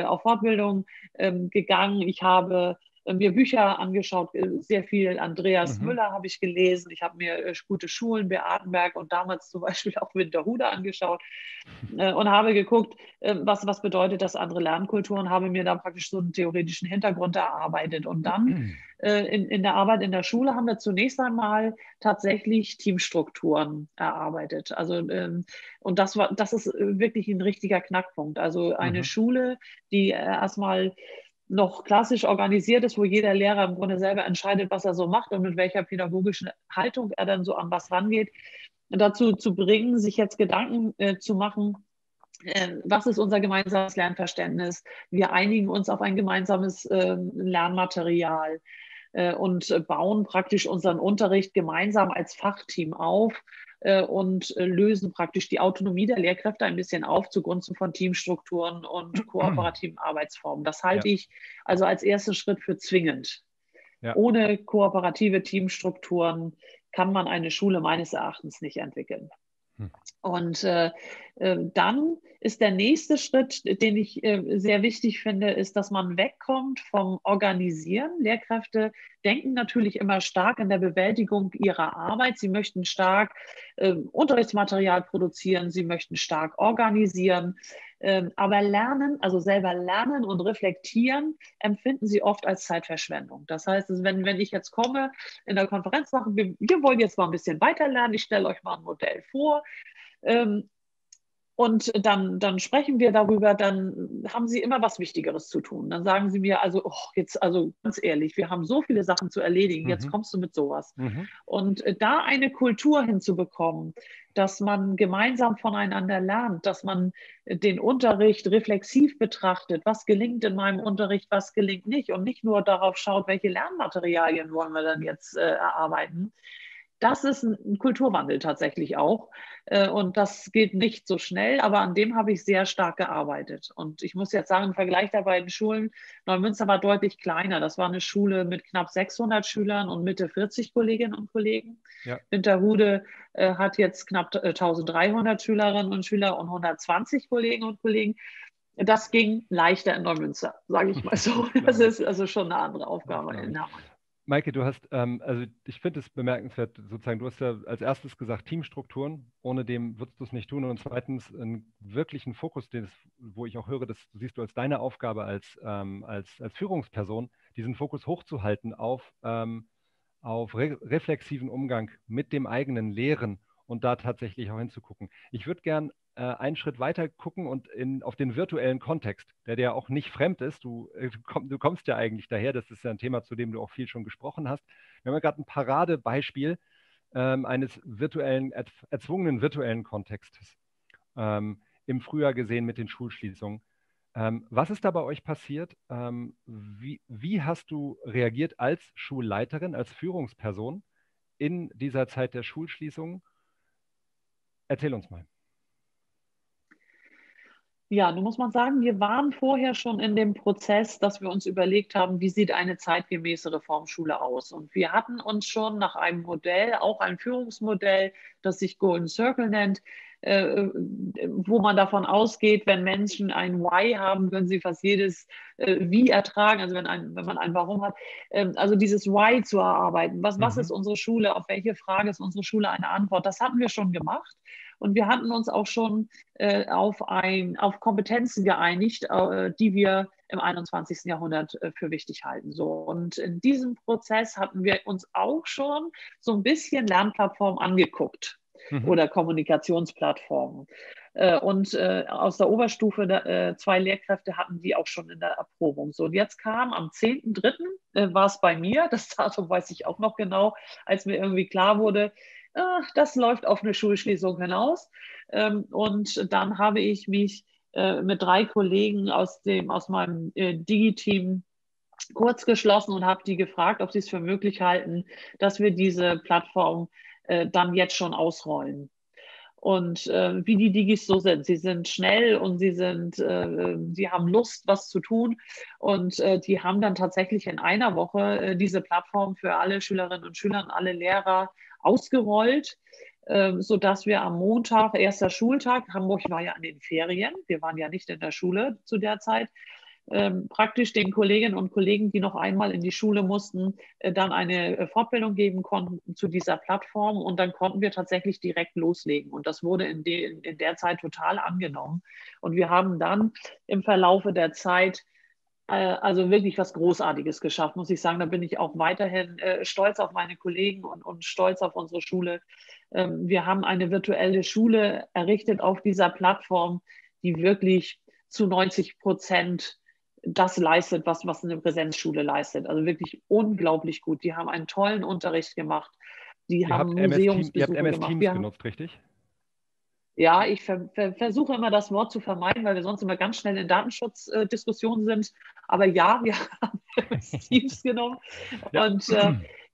auf Fortbildung gegangen. Ich habe mir Bücher angeschaut, sehr viel. Andreas Müller habe ich gelesen. Ich habe mir gute Schulen, Beatenberg und damals zum Beispiel auch Winterhude angeschaut und habe geguckt, was bedeutet das andere Lernkulturen, habe mir da praktisch so einen theoretischen Hintergrund erarbeitet. Und dann in der Arbeit in der Schule haben wir zunächst einmal tatsächlich Teamstrukturen erarbeitet. Also und das ist wirklich ein richtiger Knackpunkt. Also eine Schule, die erstmal noch klassisch organisiert ist, wo jeder Lehrer im Grunde selber entscheidet, was er so macht und mit welcher pädagogischen Haltung er dann so an was rangeht, dazu zu bringen, sich jetzt Gedanken zu machen, was ist unser gemeinsames Lernverständnis? Wir einigen uns auf ein gemeinsames Lernmaterial. und bauen praktisch unseren Unterricht gemeinsam als Fachteam auf und lösen praktisch die Autonomie der Lehrkräfte ein bisschen auf zugunsten von Teamstrukturen und kooperativen Arbeitsformen. Das halte ich also als ersten Schritt für zwingend. Ja. Ohne kooperative Teamstrukturen kann man eine Schule meines Erachtens nicht entwickeln. Und dann ist der nächste Schritt, den ich sehr wichtig finde, ist, dass man wegkommt vom Organisieren. Lehrkräfte denken natürlich immer stark in der Bewältigung ihrer Arbeit. Sie möchten stark Unterrichtsmaterial produzieren, sie möchten stark organisieren. Aber Lernen, also selber lernen und reflektieren, empfinden sie oft als Zeitverschwendung. Das heißt, wenn ich jetzt komme in der Konferenz, sage, wir wollen jetzt mal ein bisschen weiter lernen, ich stelle euch mal ein Modell vor und dann sprechen wir darüber, dann haben sie immer was Wichtigeres zu tun. Dann sagen sie mir, also jetzt, also ganz ehrlich, wir haben so viele Sachen zu erledigen, jetzt kommst du mit sowas. Und da eine Kultur hinzubekommen, dass man gemeinsam voneinander lernt, dass man den Unterricht reflexiv betrachtet, was gelingt in meinem Unterricht, was gelingt nicht und nicht nur darauf schaut, welche Lernmaterialien wollen wir dann jetzt erarbeiten. Das ist ein Kulturwandel tatsächlich auch und das geht nicht so schnell, aber an dem habe ich sehr stark gearbeitet. Und ich muss jetzt sagen, im Vergleich der beiden Schulen, Neumünster war deutlich kleiner. Das war eine Schule mit knapp 600 Schülern und Mitte 40 Kolleginnen und Kollegen. Ja. Winterhude hat jetzt knapp 1300 Schülerinnen und Schüler und 120 Kolleginnen und Kollegen. Das ging leichter in Neumünster, sage ich mal so. Das ist also schon eine andere Aufgabe in Hamburg. Maike, du hast, also ich finde es bemerkenswert, sozusagen, du hast ja als erstes gesagt, Teamstrukturen, ohne dem würdest du es nicht tun. Und zweitens, einen wirklichen Fokus, wo ich auch höre, das siehst du als deine Aufgabe als Führungsperson, diesen Fokus hochzuhalten auf reflexiven Umgang mit dem eigenen Lehren und da tatsächlich auch hinzugucken. Ich würde gern einen Schritt weiter gucken und auf den virtuellen Kontext, der dir auch nicht fremd ist. Du kommst ja eigentlich daher, das ist ja ein Thema, zu dem du auch viel schon gesprochen hast. Wir haben ja gerade ein Paradebeispiel eines erzwungenen virtuellen Kontextes im Frühjahr gesehen mit den Schulschließungen. Was ist da bei euch passiert? Wie hast du reagiert als Schulleiterin, als Führungsperson in dieser Zeit der Schulschließungen? Erzähl uns mal. Ja, nun muss man sagen, wir waren vorher schon in dem Prozess, dass wir uns überlegt haben, wie sieht eine zeitgemäße Reformschule aus? Und wir hatten uns schon nach einem Modell, auch ein Führungsmodell, das sich Golden Circle nennt, wo man davon ausgeht, wenn Menschen ein Why haben, können sie fast jedes Wie ertragen, also wenn man ein Warum hat. Also dieses Why zu erarbeiten, was ist unsere Schule, auf welche Frage ist unsere Schule eine Antwort, das hatten wir schon gemacht. Und wir hatten uns auch schon auf Kompetenzen geeinigt, die wir im 21. Jahrhundert für wichtig halten. So. Und in diesem Prozess hatten wir uns auch schon so ein bisschen Lernplattformen angeguckt oder Kommunikationsplattformen. Und aus der Oberstufe, 2 Lehrkräfte hatten die auch schon in der Erprobung. So, und jetzt kam am 10.3. war es bei mir, das Datum weiß ich auch noch genau, als mir irgendwie klar wurde, das läuft auf eine Schulschließung hinaus. Und dann habe ich mich mit 3 Kollegen aus meinem Digi-Team kurz geschlossen und habe die gefragt, ob sie es für möglich halten, dass wir diese Plattform dann jetzt schon ausrollen. Und wie die Digis so sind. Sie sind schnell und sie haben Lust, was zu tun. Und die haben dann tatsächlich in einer Woche diese Plattform für alle Schülerinnen und Schüler und alle Lehrer ausgerollt, sodass wir am Montag, erster Schultag, Hamburg war ja an den Ferien, wir waren ja nicht in der Schule zu der Zeit, praktisch den Kolleginnen und Kollegen, die noch einmal in die Schule mussten, dann eine Fortbildung geben konnten zu dieser Plattform und dann konnten wir tatsächlich direkt loslegen und das wurde in der Zeit total angenommen und wir haben dann im Verlaufe der Zeit also wirklich was Großartiges geschafft, muss ich sagen. Da bin ich auch weiterhin stolz auf meine Kollegen und stolz auf unsere Schule. Wir haben eine virtuelle Schule errichtet auf dieser Plattform, die wirklich zu 90% das leistet, was eine Präsenzschule leistet. Also wirklich unglaublich gut. Die haben einen tollen Unterricht gemacht. Die haben Museumsbesuche gemacht. Ihr habt MS Teams genutzt, richtig? Ja, ich versuche immer das Wort zu vermeiden, weil wir sonst immer ganz schnell in Datenschutzdiskussionen sind. Aber ja, wir haben Teams genommen. Ja. Und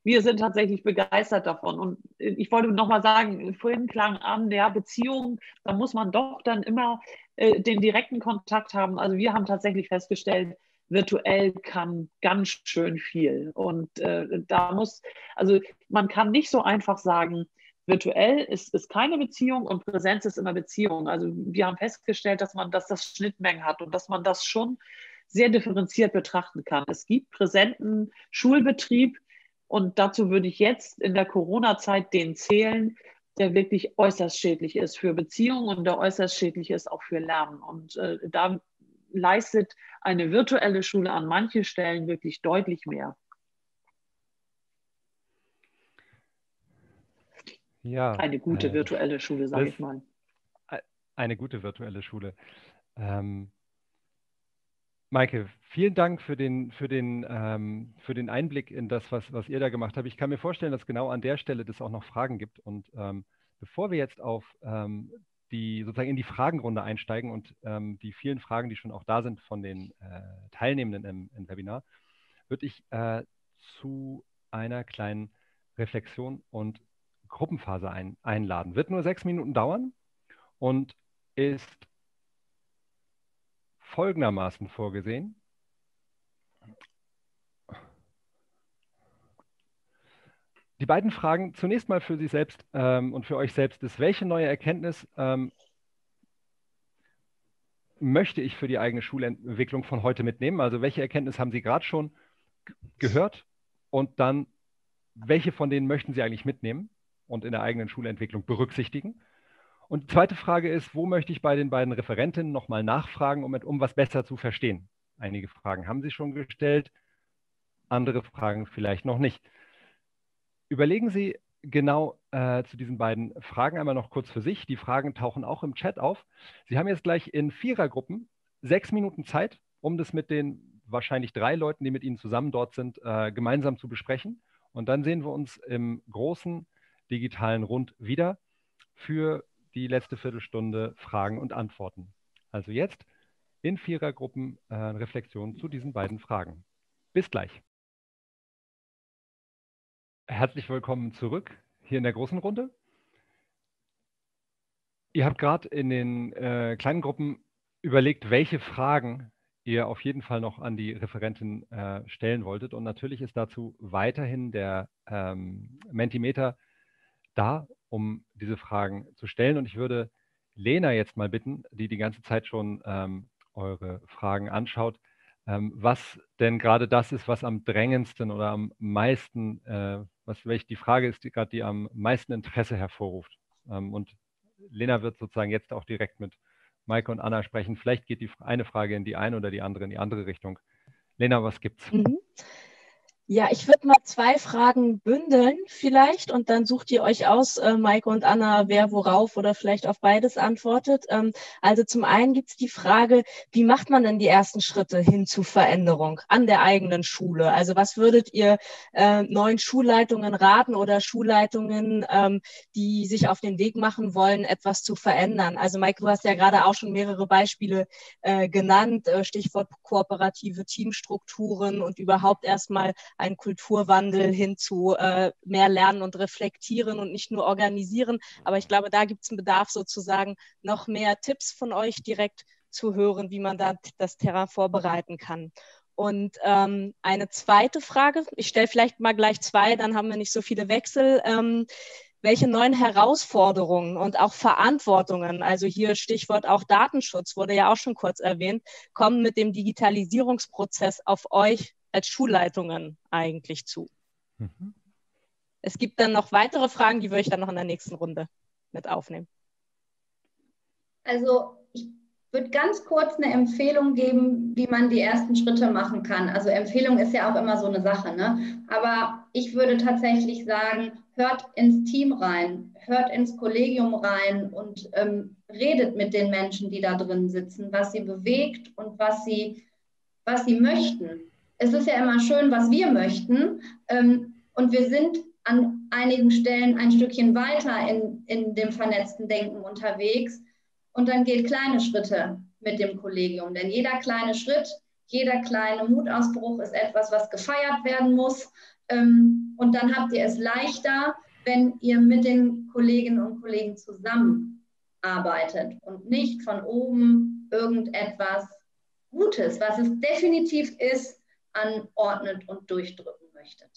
wir sind tatsächlich begeistert davon. Und ich wollte nochmal sagen, vorhin klang an, ja, Beziehung, da muss man doch dann immer den direkten Kontakt haben. Also wir haben tatsächlich festgestellt, virtuell kann ganz schön viel. Und da muss, also man kann nicht so einfach sagen, virtuell ist keine Beziehung und Präsenz ist immer Beziehung. Also wir haben festgestellt, dass das Schnittmengen hat und dass man das schon sehr differenziert betrachten kann. Es gibt präsenten Schulbetrieb und dazu würde ich jetzt in der Corona-Zeit den zählen, der wirklich äußerst schädlich ist für Beziehungen und der äußerst schädlich ist auch für Lernen. Und da leistet eine virtuelle Schule an manchen Stellen wirklich deutlich mehr. Ja, eine gute virtuelle Schule, sage ich mal. Eine gute virtuelle Schule. Maike, vielen Dank für den Einblick in das, was ihr da gemacht habt. Ich kann mir vorstellen, dass genau an der Stelle das auch noch Fragen gibt. Und bevor wir jetzt auf sozusagen in die Fragenrunde einsteigen und die vielen Fragen, die schon auch da sind von den Teilnehmenden im Webinar, würde ich zu einer kleinen Reflexion und Gruppenphase einladen. Wird nur 6 Minuten dauern und ist folgendermaßen vorgesehen. Die beiden Fragen zunächst mal für sich selbst und für euch selbst ist, welche neue Erkenntnis möchte ich für die eigene Schulentwicklung von heute mitnehmen? Also welche Erkenntnis haben Sie gerade schon gehört und dann, welche von denen möchten Sie eigentlich mitnehmen und in der eigenen Schulentwicklung berücksichtigen? Und die zweite Frage ist, wo möchte ich bei den beiden Referentinnen nochmal nachfragen, um was besser zu verstehen? Einige Fragen haben Sie schon gestellt, andere Fragen vielleicht noch nicht. Überlegen Sie genau zu diesen beiden Fragen einmal noch kurz für sich. Die Fragen tauchen auch im Chat auf. Sie haben jetzt gleich in 4er-Gruppen 6 Minuten Zeit, um das mit den wahrscheinlich 3 Leuten, die mit Ihnen zusammen dort sind, gemeinsam zu besprechen. Und dann sehen wir uns im großen digitalen Rund wieder für die letzte Viertelstunde Fragen und Antworten. Also jetzt in 4er-Gruppen Reflexion zu diesen beiden Fragen. Bis gleich. Herzlich willkommen zurück hier in der großen Runde. Ihr habt gerade in den kleinen Gruppen überlegt, welche Fragen ihr auf jeden Fall noch an die Referentin stellen wolltet. Und natürlich ist dazu weiterhin der Mentimeter da, um diese Fragen zu stellen. Und ich würde Lena jetzt mal bitten, die ganze Zeit schon eure Fragen anschaut, was denn gerade das ist, was am drängendsten oder am meisten, welche die Frage ist, die am meisten Interesse hervorruft. Und Lena wird sozusagen jetzt auch direkt mit Maike und Anna sprechen. Vielleicht geht die eine Frage in die eine oder die andere in die andere Richtung. Lena, was gibt's? Mhm. Ja, ich würde mal 2 Fragen bündeln vielleicht und dann sucht ihr euch aus, Maike und Anna, wer worauf oder vielleicht auf beides antwortet. Also zum einen gibt es die Frage, wie macht man denn die ersten Schritte hin zu Veränderung an der eigenen Schule? Also was würdet ihr neuen Schulleitungen raten oder Schulleitungen, die sich auf den Weg machen wollen, etwas zu verändern? Also Maike, du hast ja gerade auch schon mehrere Beispiele genannt, Stichwort kooperative Teamstrukturen und überhaupt erstmal ein Kulturwandel hin zu mehr Lernen und Reflektieren und nicht nur organisieren. Aber ich glaube, da gibt es einen Bedarf sozusagen, noch mehr Tipps von euch direkt zu hören, wie man da das Terrain vorbereiten kann. Und eine zweite Frage, ich stelle vielleicht mal gleich 2, dann haben wir nicht so viele Wechsel. Welche neuen Herausforderungen und auch Verantwortungen, also hier Stichwort auch Datenschutz, wurde ja auch schon kurz erwähnt, kommen mit dem Digitalisierungsprozess auf euch als Schulleitungen eigentlich zu? Mhm. Es gibt dann noch weitere Fragen, die würde ich dann noch in der nächsten Runde mit aufnehmen. Also ich würde ganz kurz eine Empfehlung geben, wie man die ersten Schritte machen kann. Also Empfehlung ist ja auch immer so eine Sache, ne? Aber ich würde tatsächlich sagen, hört ins Team rein, hört ins Kollegium rein und redet mit den Menschen, die da drin sitzen, was sie bewegt und was sie möchten. Es ist ja immer schön, was wir möchten und wir sind an einigen Stellen ein Stückchen weiter in dem vernetzten Denken unterwegs und dann geht kleine Schritte mit dem Kollegium, denn jeder kleine Schritt Jeder kleine Mutausbruch ist etwas, was gefeiert werden muss. Und dann habt ihr es leichter, wenn ihr mit den Kolleginnen und Kollegen zusammenarbeitet und nicht von oben irgendetwas Gutes, was es definitiv ist, anordnet und durchdrücken möchtet.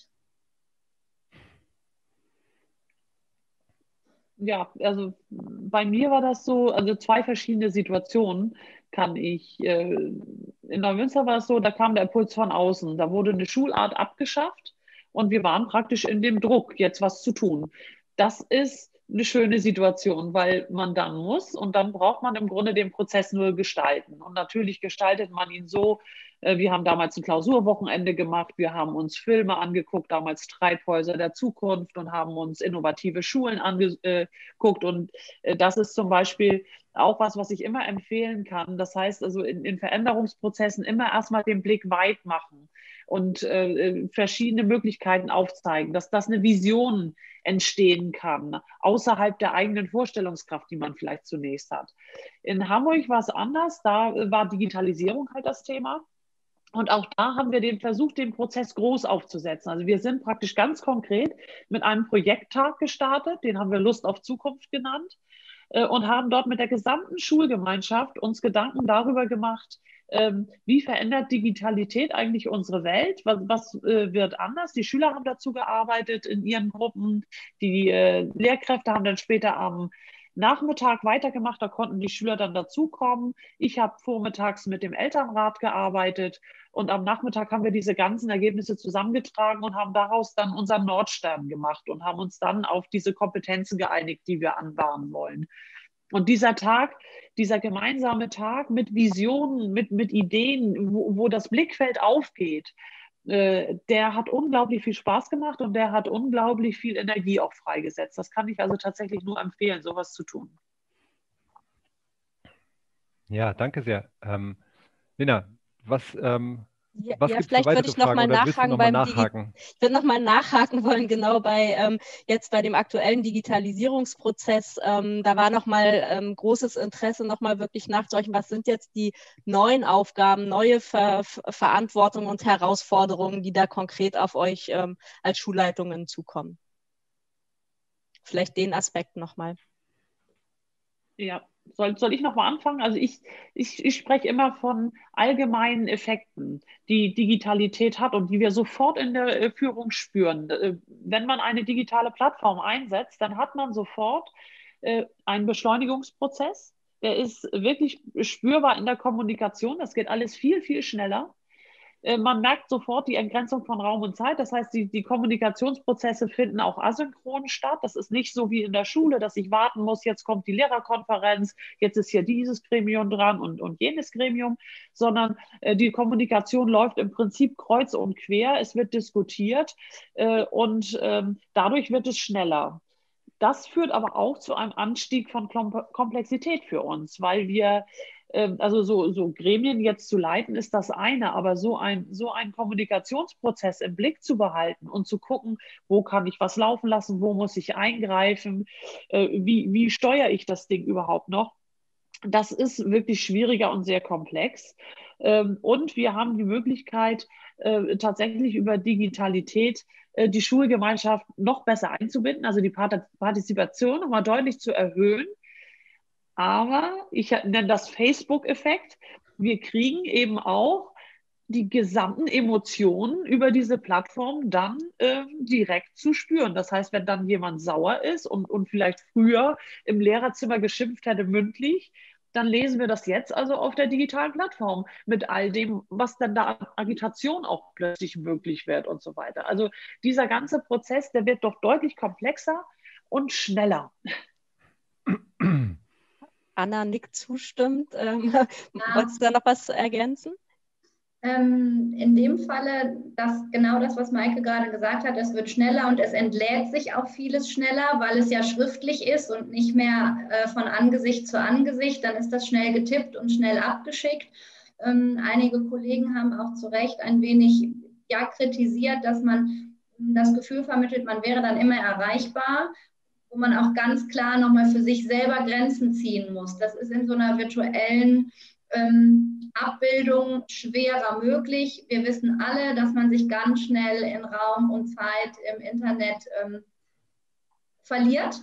Ja, also bei mir war das so, also zwei verschiedene Situationen kann ich, in Neumünster war es so, da kam der Impuls von außen, da wurde eine Schulart abgeschafft und wir waren praktisch in dem Druck, jetzt was zu tun. Das ist eine schöne Situation, weil man dann muss und dann braucht man im Grunde den Prozess nur gestalten. Und natürlich gestaltet man ihn so, wir haben damals ein Klausurwochenende gemacht, wir haben uns Filme angeguckt, damals Treibhäuser der Zukunft und haben uns innovative Schulen angeguckt und das ist zum Beispiel auch was, was ich immer empfehlen kann. Das heißt also in Veränderungsprozessen immer erstmal den Blick weit machen und verschiedene Möglichkeiten aufzeigen, dass das eine Vision entstehen kann, außerhalb der eigenen Vorstellungskraft, die man vielleicht zunächst hat. In Hamburg war es anders, da war Digitalisierung halt das Thema. Und auch da haben wir den Versuch, den Prozess groß aufzusetzen. Also wir sind praktisch ganz konkret mit einem Projekttag gestartet, den haben wir Lust auf Zukunft genannt und haben dort mit der gesamten Schulgemeinschaft uns Gedanken darüber gemacht, wie verändert Digitalität eigentlich unsere Welt? Was wird anders? Die Schüler haben dazu gearbeitet in ihren Gruppen, die Lehrkräfte haben dann später am Nachmittag weitergemacht, da konnten die Schüler dann dazukommen. Ich habe vormittags mit dem Elternrat gearbeitet und am Nachmittag haben wir diese ganzen Ergebnisse zusammengetragen und haben daraus dann unseren Nordstern gemacht und haben uns dann auf diese Kompetenzen geeinigt, die wir anbauen wollen. Und dieser Tag, dieser gemeinsame Tag mit Visionen, mit Ideen, wo das Blickfeld aufgeht, der hat unglaublich viel Spaß gemacht und der hat unglaublich viel Energie auch freigesetzt. Das kann ich also tatsächlich nur empfehlen, sowas zu tun. Ja, danke sehr. Lena, was ja, vielleicht würde ich nochmal nachhaken. Ich würde nochmal nachhaken wollen, genau bei jetzt bei dem aktuellen Digitalisierungsprozess. Da war nochmal großes Interesse, nochmal wirklich nachzuhorchen, was sind jetzt die neuen Aufgaben, neue Verantwortungen und Herausforderungen, die da konkret auf euch als Schulleitungen zukommen. Vielleicht den Aspekt nochmal. Ja. Soll ich nochmal anfangen? Also ich spreche immer von allgemeinen Effekten, die Digitalität hat und die wir sofort in der Führung spüren. Wenn man eine digitale Plattform einsetzt, dann hat man sofort einen Beschleunigungsprozess. Der ist wirklich spürbar in der Kommunikation. Das geht alles viel, viel schneller. Man merkt sofort die Entgrenzung von Raum und Zeit. Das heißt, die Kommunikationsprozesse finden auch asynchron statt. Das ist nicht so wie in der Schule, dass ich warten muss, jetzt kommt die Lehrerkonferenz, jetzt ist hier dieses Gremium dran und jenes Gremium, sondern die Kommunikation läuft im Prinzip kreuz und quer. Es wird diskutiert und dadurch wird es schneller. Das führt aber auch zu einem Anstieg von Komplexität für uns, weil wir, also so Gremien jetzt zu leiten, ist das eine, aber so ein Kommunikationsprozess im Blick zu behalten und zu gucken, wo kann ich was laufen lassen, wo muss ich eingreifen, wie steuere ich das Ding überhaupt noch, das ist wirklich schwieriger und sehr komplex. Und wir haben die Möglichkeit, tatsächlich über Digitalität die Schulgemeinschaft noch besser einzubinden, also die Partizipation nochmal deutlich zu erhöhen. Aber ich nenne das Facebook-Effekt. Wir kriegen eben auch die gesamten Emotionen über diese Plattform dann direkt zu spüren. Das heißt, wenn dann jemand sauer ist und vielleicht früher im Lehrerzimmer geschimpft hätte mündlich, dann lesen wir das jetzt also auf der digitalen Plattform mit all dem, was dann da an Agitation auch plötzlich möglich wird und so weiter. Also dieser ganze Prozess, der wird doch deutlich komplexer und schneller. Anna nickt zustimmt. Wolltest du da noch was ergänzen? In dem Falle, genau das, was Maike gerade gesagt hat, es wird schneller und es entlädt sich auch vieles schneller, weil es ja schriftlich ist und nicht mehr von Angesicht zu Angesicht, dann ist das schnell getippt und schnell abgeschickt. Einige Kollegen haben auch zu Recht ein wenig kritisiert, dass man das Gefühl vermittelt, man wäre dann immer erreichbar, wo man auch ganz klar nochmal für sich selber Grenzen ziehen muss. Das ist in so einer virtuellen Abbildung schwerer möglich. Wir wissen alle, dass man sich ganz schnell in Raum und Zeit im Internet verliert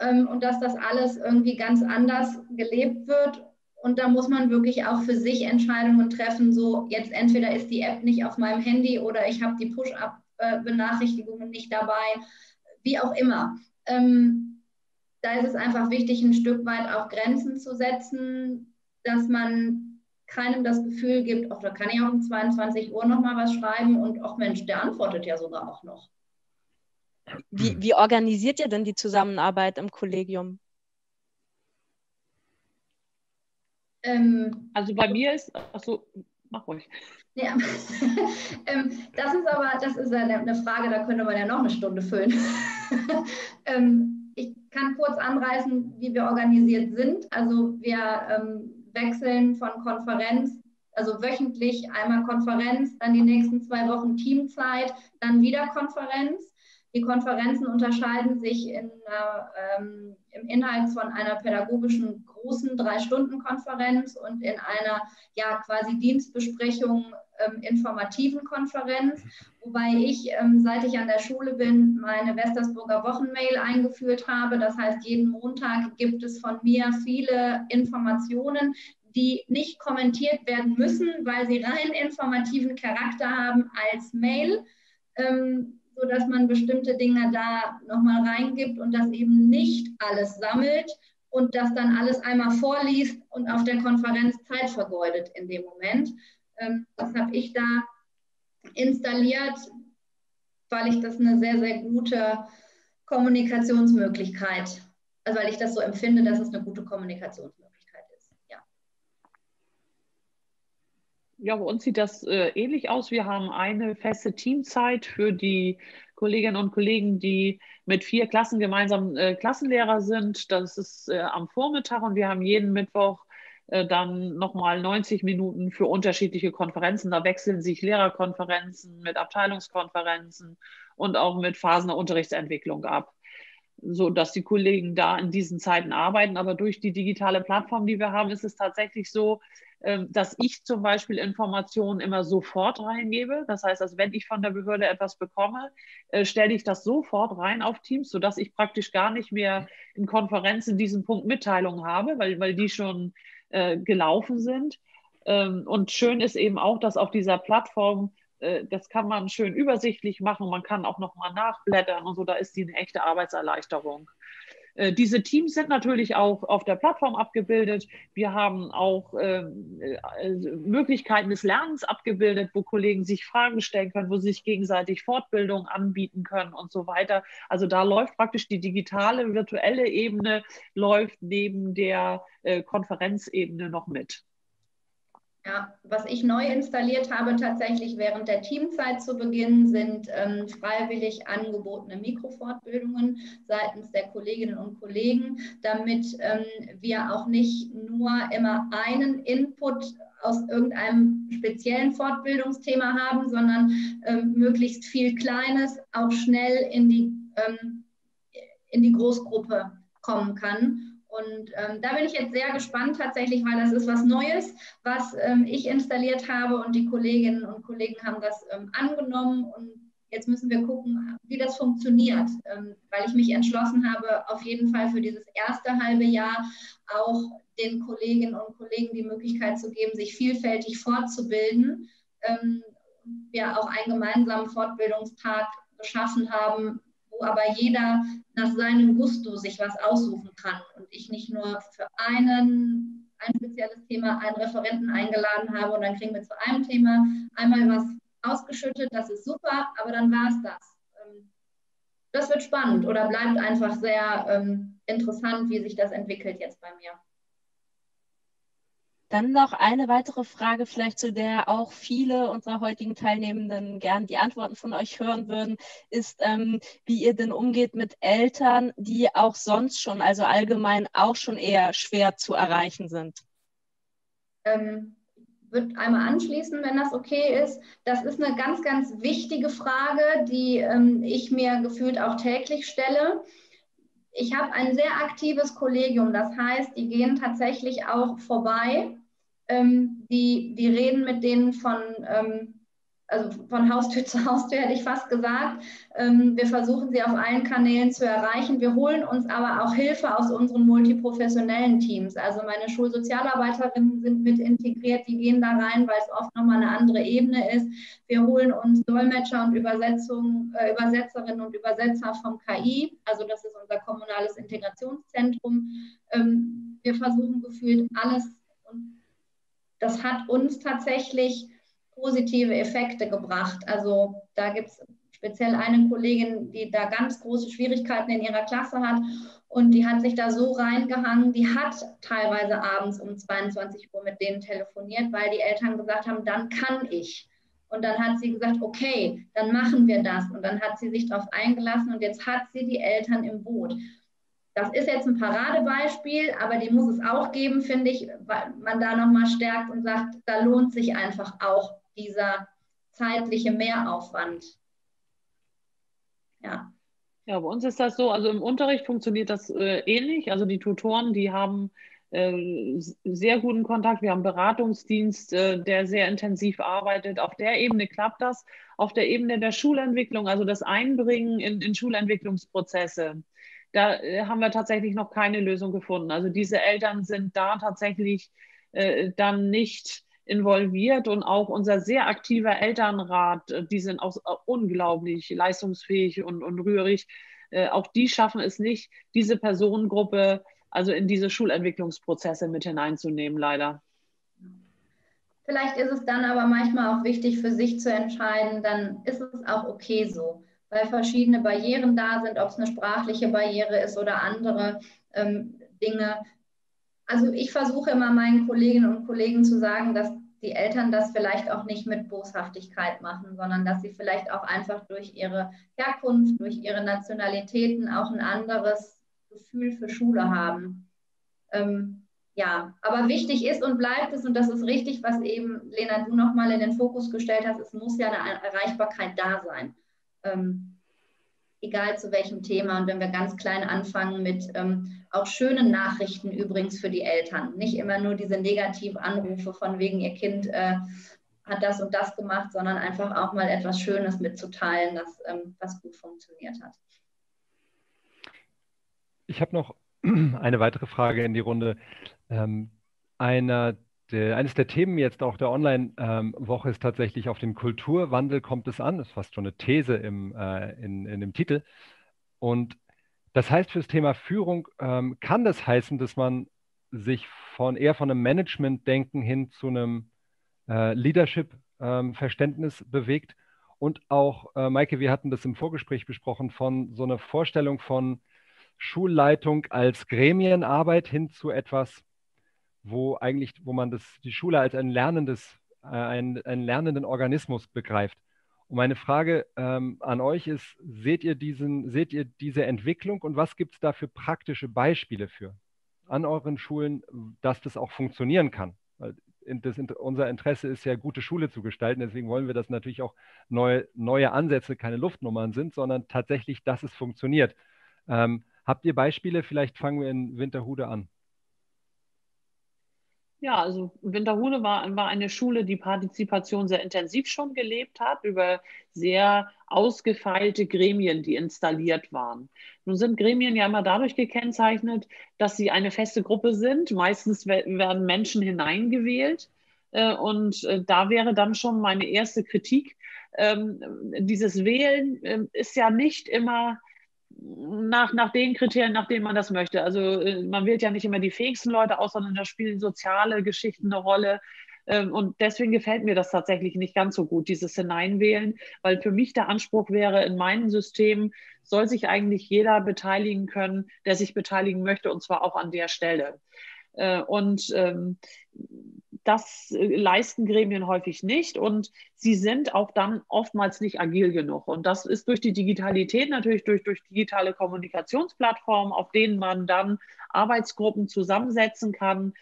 und dass das alles irgendwie ganz anders gelebt wird. Und da muss man wirklich auch für sich Entscheidungen treffen, so jetzt entweder ist die App nicht auf meinem Handy oder ich habe die Push-Up-Benachrichtigungen nicht dabei, wie auch immer. Da ist es einfach wichtig, ein Stück weit auch Grenzen zu setzen, dass man keinem das Gefühl gibt, ach, da kann ich auch um 22 Uhr nochmal was schreiben und ach Mensch, der antwortet ja sogar auch noch. Wie organisiert ihr denn die Zusammenarbeit im Kollegium? Also bei mir ist, achso, mach ruhig. Ja. Das ist eine Frage, da könnte man ja noch eine Stunde füllen. Ich kann kurz anreißen, wie wir organisiert sind. Also wir wechseln von Konferenz, also wöchentlich einmal Konferenz, dann die nächsten 2 Wochen Teamzeit, dann wieder Konferenz. Die Konferenzen unterscheiden sich im Inhalt von einer pädagogischen großen 3-Stunden-Konferenz und in einer ja, quasi Dienstbesprechung informativen Konferenz, wobei ich, seit ich an der Schule bin, meine Westersburger Wochenmail eingeführt habe. Das heißt, jeden Montag gibt es von mir viele Informationen, die nicht kommentiert werden müssen, weil sie rein informativen Charakter haben als Mail. So dass man bestimmte Dinge da nochmal reingibt und das eben nicht alles sammelt und das dann alles einmal vorliest und auf der Konferenz Zeit vergeudet in dem Moment. Das habe ich da installiert, weil ich das eine sehr, sehr gute Kommunikationsmöglichkeit, also weil ich das so empfinde, dass es eine gute Kommunikationsmöglichkeit ist. Ja, ja, bei uns sieht das ähnlich aus. Wir haben eine feste Teamzeit für die Kolleginnen und Kollegen, die mit 4 Klassen gemeinsam Klassenlehrer sind. Das ist am Vormittag und wir haben jeden Mittwoch dann nochmal 90 Minuten für unterschiedliche Konferenzen. Da wechseln sich Lehrerkonferenzen mit Abteilungskonferenzen und auch mit Phasen der Unterrichtsentwicklung ab, sodass die Kollegen da in diesen Zeiten arbeiten. Aber durch die digitale Plattform, die wir haben, ist es tatsächlich so, dass ich zum Beispiel Informationen immer sofort reingebe. Das heißt, also wenn ich von der Behörde etwas bekomme, stelle ich das sofort rein auf Teams, sodass ich praktisch gar nicht mehr in Konferenzen diesen Punkt Mitteilungen habe, weil die schon gelaufen sind. Und schön ist eben auch, dass auf dieser Plattform, das kann man schön übersichtlich machen, man kann auch nochmal nachblättern und so, da ist die eine echte Arbeitserleichterung. Diese Teams sind natürlich auch auf der Plattform abgebildet. Wir haben auch Möglichkeiten des Lernens abgebildet, wo Kollegen sich Fragen stellen können, wo sie sich gegenseitig Fortbildung anbieten können und so weiter. Also da läuft praktisch die digitale, virtuelle Ebene, läuft neben der Konferenzebene noch mit. Ja, was ich neu installiert habe tatsächlich während der Teamzeit zu Beginn, sind freiwillig angebotene Mikrofortbildungen seitens der Kolleginnen und Kollegen, damit wir auch nicht nur immer einen Input aus irgendeinem speziellen Fortbildungsthema haben, sondern möglichst viel Kleines auch schnell in die Großgruppe kommen kann. Und da bin ich jetzt sehr gespannt tatsächlich, weil das ist was Neues, was ich installiert habe und die Kolleginnen und Kollegen haben das angenommen und jetzt müssen wir gucken, wie das funktioniert, weil ich mich entschlossen habe, auf jeden Fall für dieses erste halbe Jahr auch den Kolleginnen und Kollegen die Möglichkeit zu geben, sich vielfältig fortzubilden. Wir auch einen gemeinsamen Fortbildungstag geschaffen haben, wo aber jeder nach seinem Gusto sich was aussuchen kann und ich nicht nur für ein spezielles Thema einen Referenten eingeladen habe und dann kriegen wir zu einem Thema einmal was ausgeschüttet, das ist super, aber dann war es das. Das wird spannend oder bleibt einfach sehr interessant, wie sich das entwickelt jetzt bei mir. Dann noch eine weitere Frage, vielleicht zu der auch viele unserer heutigen Teilnehmenden gern die Antworten von euch hören würden, ist, wie ihr denn umgeht mit Eltern, die auch sonst schon, also allgemein auch schon eher schwer zu erreichen sind. Ich würde einmal anschließen, wenn das okay ist. Das ist eine ganz, ganz wichtige Frage, die ich mir gefühlt auch täglich stelle. Ich habe ein sehr aktives Kollegium, das heißt, die gehen tatsächlich auch vorbei die reden mit denen von, also von Haustür zu Haustür, hätte ich fast gesagt. Wir versuchen sie auf allen Kanälen zu erreichen. Wir holen uns aber auch Hilfe aus unseren multiprofessionellen Teams. Also meine Schulsozialarbeiterinnen sind mit integriert, die gehen da rein, weil es oft nochmal eine andere Ebene ist. Wir holen uns Dolmetscher und Übersetzerinnen und Übersetzer vom KI. Also das ist unser kommunales Integrationszentrum. Wir versuchen gefühlt alles. Und das hat uns tatsächlich positive Effekte gebracht. Also da gibt es speziell eine Kollegin, die da ganz große Schwierigkeiten in ihrer Klasse hat und die hat sich da so reingehangen, die hat teilweise abends um 22 Uhr mit denen telefoniert, weil die Eltern gesagt haben, dann kann ich. Und dann hat sie gesagt, okay, dann machen wir das. Und dann hat sie sich darauf eingelassen und jetzt hat sie die Eltern im Boot. Das ist jetzt ein Paradebeispiel, aber die muss es auch geben, finde ich, weil man da nochmal stärkt und sagt, da lohnt sich einfach auch dieser zeitliche Mehraufwand. Ja. Ja, bei uns ist das so, also im Unterricht funktioniert das ähnlich. Also die Tutoren, die haben sehr guten Kontakt. Wir haben einen Beratungsdienst, der sehr intensiv arbeitet. Auf der Ebene klappt das. Auf der Ebene der Schulentwicklung, also das Einbringen in Schulentwicklungsprozesse, da haben wir tatsächlich noch keine Lösung gefunden. Also diese Eltern sind da tatsächlich dann nicht involviert und auch unser sehr aktiver Elternrat, die sind auch unglaublich leistungsfähig und rührig, auch die schaffen es nicht, diese Personengruppe also in diese Schulentwicklungsprozesse mit hineinzunehmen, leider. Vielleicht ist es dann aber manchmal auch wichtig für sich zu entscheiden, dann ist es auch okay so, weil verschiedene Barrieren da sind, ob es eine sprachliche Barriere ist oder andere Dinge. Also ich versuche immer meinen Kolleginnen und Kollegen zu sagen, dass die Eltern das vielleicht auch nicht mit Boshaftigkeit machen, sondern dass sie vielleicht auch einfach durch ihre Herkunft, durch ihre Nationalitäten auch ein anderes Gefühl für Schule haben. Ja, aber wichtig ist und bleibt es, und das ist richtig, was eben, Lena, du nochmal in den Fokus gestellt hast, es muss ja eine Erreichbarkeit da sein. Egal zu welchem Thema. Und wenn wir ganz klein anfangen mit auch schönen Nachrichten übrigens für die Eltern, nicht immer nur diese Negativanrufe von wegen ihr Kind hat das und das gemacht, sondern einfach auch mal etwas Schönes mitzuteilen, das, was gut funktioniert hat. Ich habe noch eine weitere Frage in die Runde. Eines der Themen jetzt auch der Online-Woche ist tatsächlich auf den Kulturwandel kommt es an. Das ist fast schon eine These in dem Titel. Und das heißt, fürs Thema Führung kann das heißen, dass man sich eher von einem Management-Denken hin zu einem Leadership-Verständnis bewegt. Und auch, Maike, wir hatten das im Vorgespräch besprochen, von so einer Vorstellung von Schulleitung als Gremienarbeit hin zu etwas, wo man die Schule als einen lernenden Organismus begreift. Und meine Frage an euch ist, seht ihr diese Entwicklung und was gibt es da für praktische Beispiele für an euren Schulen, dass das auch funktionieren kann? Weil unser Interesse ist ja, gute Schule zu gestalten, deswegen wollen wir, dass natürlich auch neue Ansätze keine Luftnummern sind, sondern tatsächlich, dass es funktioniert. Habt ihr Beispiele? Vielleicht fangen wir in Winterhude an. Ja, also Winterhude war eine Schule, die Partizipation sehr intensiv schon gelebt hat, über sehr ausgefeilte Gremien, die installiert waren. Nun sind Gremien ja immer dadurch gekennzeichnet, dass sie eine feste Gruppe sind. Meistens werden Menschen hineingewählt. Und da wäre dann schon meine erste Kritik. Dieses Wählen ist ja nicht immer nach den Kriterien, nach denen man das möchte. Also man wählt ja nicht immer die fähigsten Leute aus, sondern da spielen soziale Geschichten eine Rolle. Und deswegen gefällt mir das tatsächlich nicht ganz so gut, dieses Hineinwählen, weil für mich der Anspruch wäre, in meinem System soll sich eigentlich jeder beteiligen können, der sich beteiligen möchte, und zwar auch an der Stelle. Und das leisten Gremien häufig nicht und sie sind auch dann oftmals nicht agil genug. Und das ist durch die Digitalität natürlich, durch digitale Kommunikationsplattformen, auf denen man dann Arbeitsgruppen zusammensetzen kann,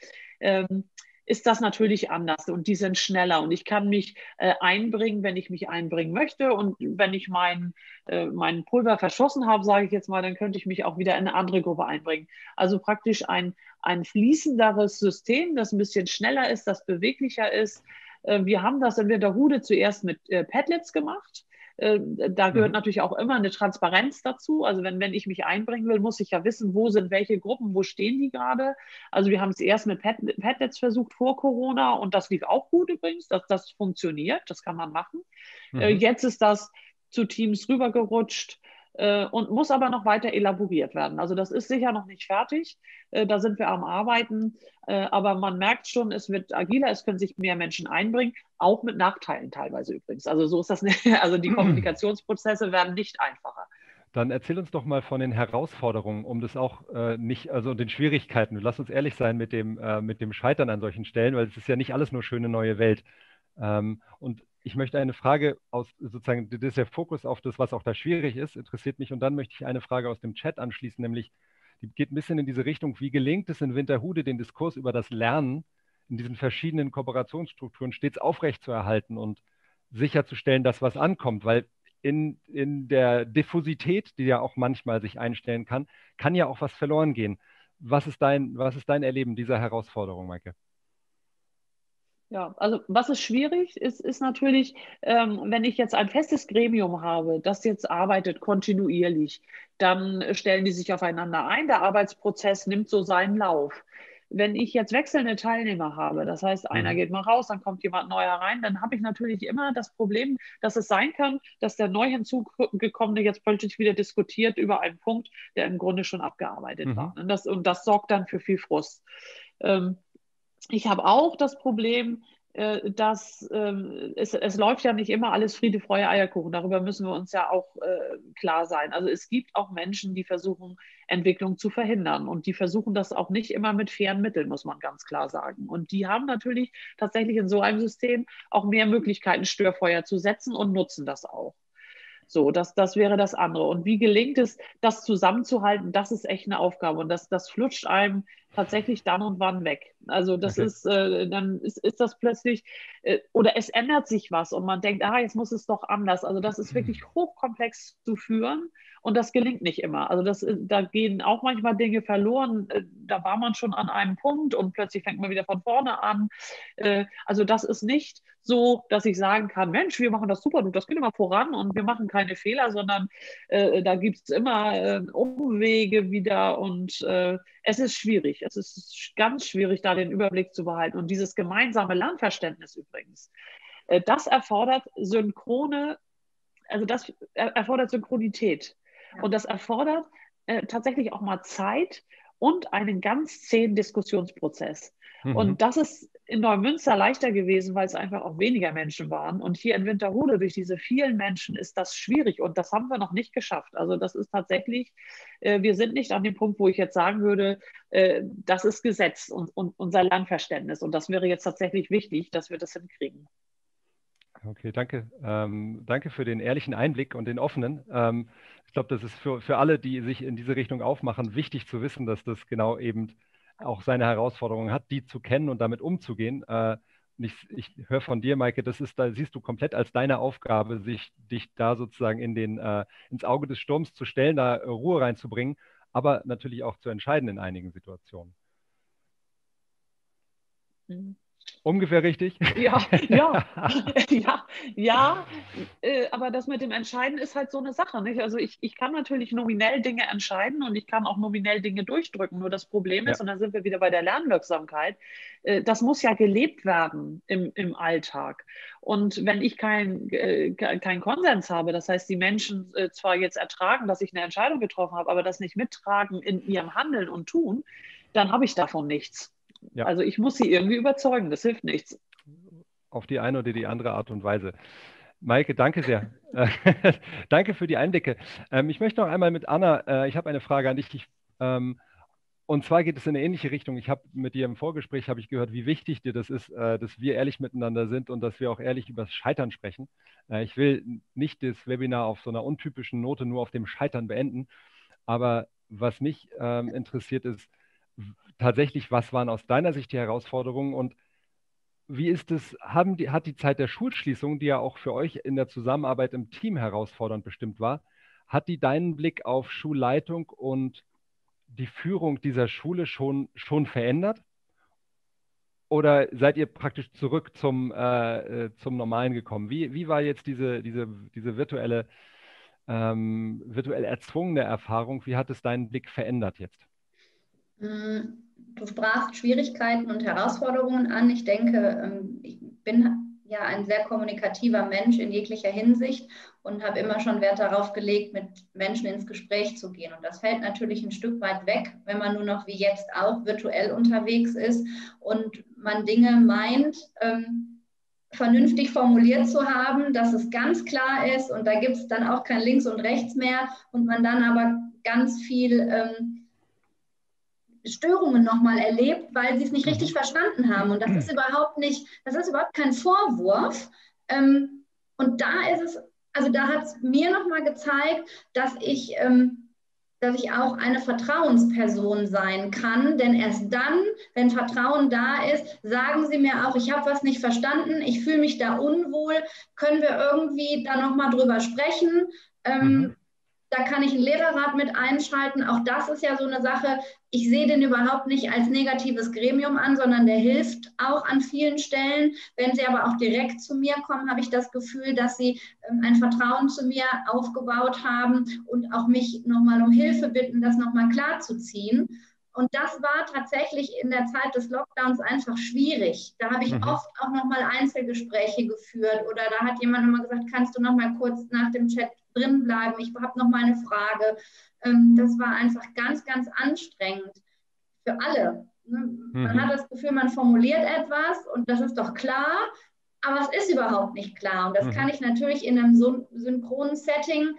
ist das natürlich anders und die sind schneller und ich kann mich einbringen, wenn ich mich einbringen möchte und wenn ich mein Pulver verschossen habe, sage ich jetzt mal, dann könnte ich mich auch wieder in eine andere Gruppe einbringen. Also praktisch ein fließenderes System, das ein bisschen schneller ist, das beweglicher ist. Wir haben das in Winterhude zuerst mit Padlets gemacht. Da gehört natürlich auch immer eine Transparenz dazu. Also wenn ich mich einbringen will, muss ich ja wissen, wo sind welche Gruppen, wo stehen die gerade. Also wir haben es erst mit Padlets versucht vor Corona und das lief auch gut übrigens, dass das funktioniert, das kann man machen. Jetzt ist das zu Teams rübergerutscht und muss aber noch weiter elaboriert werden. Also das ist sicher noch nicht fertig, da sind wir am Arbeiten, aber man merkt schon, es wird agiler, es können sich mehr Menschen einbringen, auch mit Nachteilen teilweise übrigens. Also so ist das nicht. Also die Kommunikationsprozesse werden nicht einfacher. Dann erzähl uns doch mal von den Herausforderungen, um das auch also den Schwierigkeiten. Lass uns ehrlich sein mit dem Scheitern an solchen Stellen, weil es ist ja nicht alles nur schöne neue Welt. Und ich möchte eine Frage aus, sozusagen, das ist der Fokus auf das, was auch da schwierig ist, interessiert mich. Und dann möchte ich eine Frage aus dem Chat anschließen, nämlich, die geht ein bisschen in diese Richtung, wie gelingt es in Winterhude, den Diskurs über das Lernen in diesen verschiedenen Kooperationsstrukturen stets aufrechtzuerhalten und sicherzustellen, dass was ankommt? Weil in der Diffusität, die ja auch manchmal sich einstellen kann, kann ja auch was verloren gehen. Was ist dein Erleben dieser Herausforderung, Maike? Ja, also was ist schwierig, ist natürlich, wenn ich jetzt ein festes Gremium habe, das jetzt arbeitet kontinuierlich, dann stellen die sich aufeinander ein, der Arbeitsprozess nimmt so seinen Lauf. Wenn ich jetzt wechselnde Teilnehmer habe, das heißt, einer geht mal raus, dann kommt jemand neuer rein, dann habe ich natürlich immer das Problem, dass es sein kann, dass der neu hinzugekommene jetzt plötzlich wieder diskutiert über einen Punkt, der im Grunde schon abgearbeitet war. Und das sorgt dann für viel Frust. Ich habe auch das Problem, dass es läuft ja nicht immer alles Friede, Freude, Eierkuchen. Darüber müssen wir uns ja auch klar sein. Also es gibt auch Menschen, die versuchen, Entwicklung zu verhindern. Und die versuchen das auch nicht immer mit fairen Mitteln, muss man ganz klar sagen. Und die haben natürlich tatsächlich in so einem System auch mehr Möglichkeiten, Störfeuer zu setzen und nutzen das auch. So, das wäre das andere. Und wie gelingt es, das zusammenzuhalten, das ist echt eine Aufgabe. Und das flutscht einem tatsächlich dann und wann weg. Also das ist, dann ist das plötzlich, oder es ändert sich was und man denkt, jetzt muss es doch anders. Also das ist wirklich hochkomplex zu führen und das gelingt nicht immer. Also da gehen auch manchmal Dinge verloren. Da war man schon an einem Punkt und plötzlich fängt man wieder von vorne an. Also das ist nicht so, dass ich sagen kann, Mensch, wir machen das super, das geht immer voran und wir machen keine Fehler, sondern da gibt es immer Umwege wieder und es ist schwierig. Es ist ganz schwierig, da den Überblick zu behalten. Und dieses gemeinsame Lernverständnis übrigens, das erfordert Synchronität. Und das erfordert tatsächlich auch mal Zeit und einen ganz zähen Diskussionsprozess. Und das ist in Neumünster leichter gewesen, weil es einfach auch weniger Menschen waren. Und hier in Winterhude durch diese vielen Menschen ist das schwierig. Und das haben wir noch nicht geschafft. Also das ist tatsächlich, wir sind nicht an dem Punkt, wo ich jetzt sagen würde, das ist Gesetz und unser Lernverständnis. Und das wäre jetzt tatsächlich wichtig, dass wir das hinkriegen. Okay, danke. Danke für den ehrlichen Einblick und den offenen. Ich glaube, das ist für alle, die sich in diese Richtung aufmachen, wichtig zu wissen, dass das genau eben auch seine Herausforderungen hat, die zu kennen und damit umzugehen. Ich höre von dir, Maike, da siehst du komplett als deine Aufgabe, dich da sozusagen ins Auge des Sturms zu stellen, da Ruhe reinzubringen, aber natürlich auch zu entscheiden in einigen Situationen. Ungefähr richtig? Ja. Aber das mit dem Entscheiden ist halt so eine Sache, nicht? Also ich kann natürlich nominell Dinge entscheiden und ich kann auch nominell Dinge durchdrücken. Nur das Problem ist, und da sind wir wieder bei der Lernwirksamkeit, das muss ja gelebt werden im Alltag. Und wenn ich keinen Konsens habe, das heißt, die Menschen zwar jetzt ertragen, dass ich eine Entscheidung getroffen habe, aber das nicht mittragen in ihrem Handeln und Tun, dann habe ich davon nichts. Ja. Also ich muss sie irgendwie überzeugen, das hilft nichts. Auf die eine oder die andere Art und Weise. Maike, danke sehr. Danke für die Einblicke. Ich möchte noch einmal mit Anna, ich habe eine Frage an dich. Und zwar geht es in eine ähnliche Richtung. Ich habe mit dir im Vorgespräch gehört, wie wichtig dir das ist, dass wir ehrlich miteinander sind und dass wir auch ehrlich über das Scheitern sprechen. Ich will nicht das Webinar auf so einer untypischen Note nur auf dem Scheitern beenden. Aber was mich interessiert ist, tatsächlich, was waren aus deiner Sicht die Herausforderungen und Wie ist es, hat die Zeit der Schulschließung, die ja auch für euch in der Zusammenarbeit im Team herausfordernd bestimmt war, hat die deinen Blick auf Schulleitung und die Führung dieser Schule schon verändert? Oder seid ihr praktisch zurück zum Normalen gekommen? Wie war jetzt diese virtuell erzwungene Erfahrung, wie hat es deinen Blick verändert jetzt? Du sprachst Schwierigkeiten und Herausforderungen an. Ich denke, ich bin ja ein sehr kommunikativer Mensch in jeglicher Hinsicht und habe immer schon Wert darauf gelegt, mit Menschen ins Gespräch zu gehen. Und das fällt natürlich ein Stück weit weg, wenn man nur noch wie jetzt auch virtuell unterwegs ist und man Dinge meint, vernünftig formuliert zu haben, dass es ganz klar ist und da gibt es dann auch kein Links und Rechts mehr und man dann aber ganz viel Störungen nochmal erlebt, weil sie es nicht richtig verstanden haben. Und das ist überhaupt kein Vorwurf. Und da ist es, also da hat es mir nochmal gezeigt, dass ich auch eine Vertrauensperson sein kann, denn erst dann, wenn Vertrauen da ist, sagen sie mir auch, ich habe was nicht verstanden, ich fühle mich da unwohl, können wir irgendwie da nochmal drüber sprechen, da kann ich einen Lehrerrat mit einschalten, auch das ist ja so eine Sache, ich sehe den überhaupt nicht als negatives Gremium an, sondern der hilft auch an vielen Stellen. Wenn sie aber auch direkt zu mir kommen, habe ich das Gefühl, dass sie ein Vertrauen zu mir aufgebaut haben und auch mich nochmal um Hilfe bitten, das nochmal klarzuziehen. Und das war tatsächlich in der Zeit des Lockdowns einfach schwierig. Da habe ich oft auch nochmal Einzelgespräche geführt oder da hat jemand nochmal gesagt, kannst du nochmal kurz nach dem Chat drin bleiben, ich habe nochmal eine Frage. Das war einfach ganz, ganz anstrengend für alle. Man hat das Gefühl, man formuliert etwas und das ist doch klar, aber es ist überhaupt nicht klar. Und das kann ich natürlich in einem synchronen Setting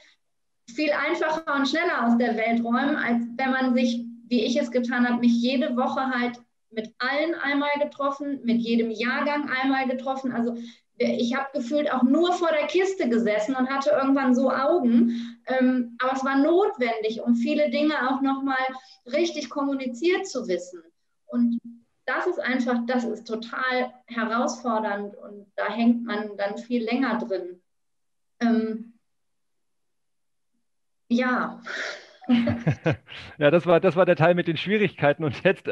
viel einfacher und schneller aus der Welt räumen, als wenn man sich, wie ich es getan habe, mich jede Woche halt mit allen einmal getroffen, mit jedem Jahrgang einmal getroffen. Also ich habe gefühlt auch nur vor der Kiste gesessen und hatte irgendwann so Augen. Aber es war notwendig, um viele Dinge auch nochmal richtig kommuniziert zu wissen. Und das ist total herausfordernd und da hängt man dann viel länger drin. Ja. Ja, das war der Teil mit den Schwierigkeiten. Und jetzt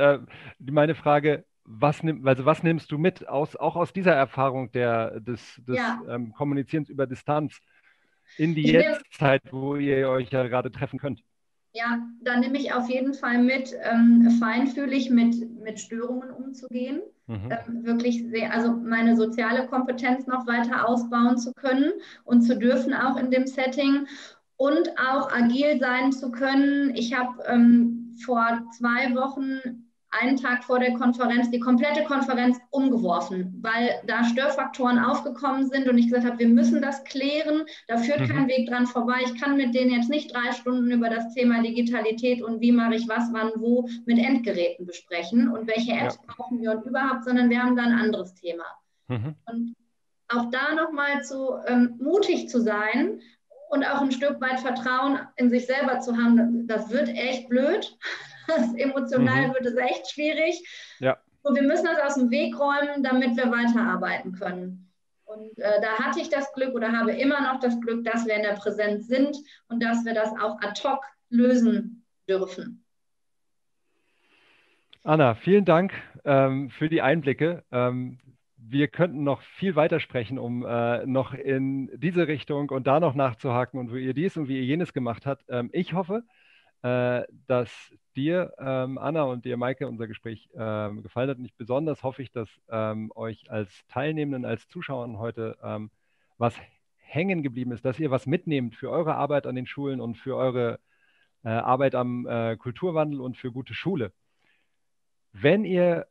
meine Frage, was nimmst du mit, auch aus dieser Erfahrung des Kommunizierens über Distanz in die Jetztzeit, wo ihr euch ja gerade treffen könnt? Ja, da nehme ich auf jeden Fall mit, feinfühlig mit Störungen umzugehen. Wirklich sehr, also meine soziale Kompetenz noch weiter ausbauen zu können und zu dürfen auch in dem Setting. Und auch agil sein zu können. Ich habe vor 2 Wochen, einen Tag vor der Konferenz, die komplette Konferenz umgeworfen, weil da Störfaktoren aufgekommen sind und ich gesagt habe, wir müssen das klären, da führt kein Weg dran vorbei. Ich kann mit denen jetzt nicht 3 Stunden über das Thema Digitalität und wie mache ich was, wann, wo mit Endgeräten besprechen und welche Apps brauchen wir und überhaupt, sondern wir haben da ein anderes Thema. Und auch da nochmal mutig zu sein, und auch ein Stück weit Vertrauen in sich selber zu haben, das wird echt blöd. Emotional wird es echt schwierig. Ja. Und wir müssen das aus dem Weg räumen, damit wir weiterarbeiten können. Und da hatte ich das Glück oder habe immer noch das Glück, dass wir in der Präsenz sind und dass wir das auch ad hoc lösen dürfen. Anna, vielen Dank für die Einblicke. Wir könnten noch viel weiter sprechen, um noch in diese Richtung und da noch nachzuhaken und wie ihr dies und wie ihr jenes gemacht habt. Ich hoffe, dass dir, Anna, und dir, Maike, unser Gespräch gefallen hat. Und besonders hoffe ich, dass euch als Teilnehmenden, als Zuschauern heute was hängen geblieben ist, dass ihr was mitnehmt für eure Arbeit an den Schulen und für eure Arbeit am Kulturwandel und für gute Schule. Wenn ihr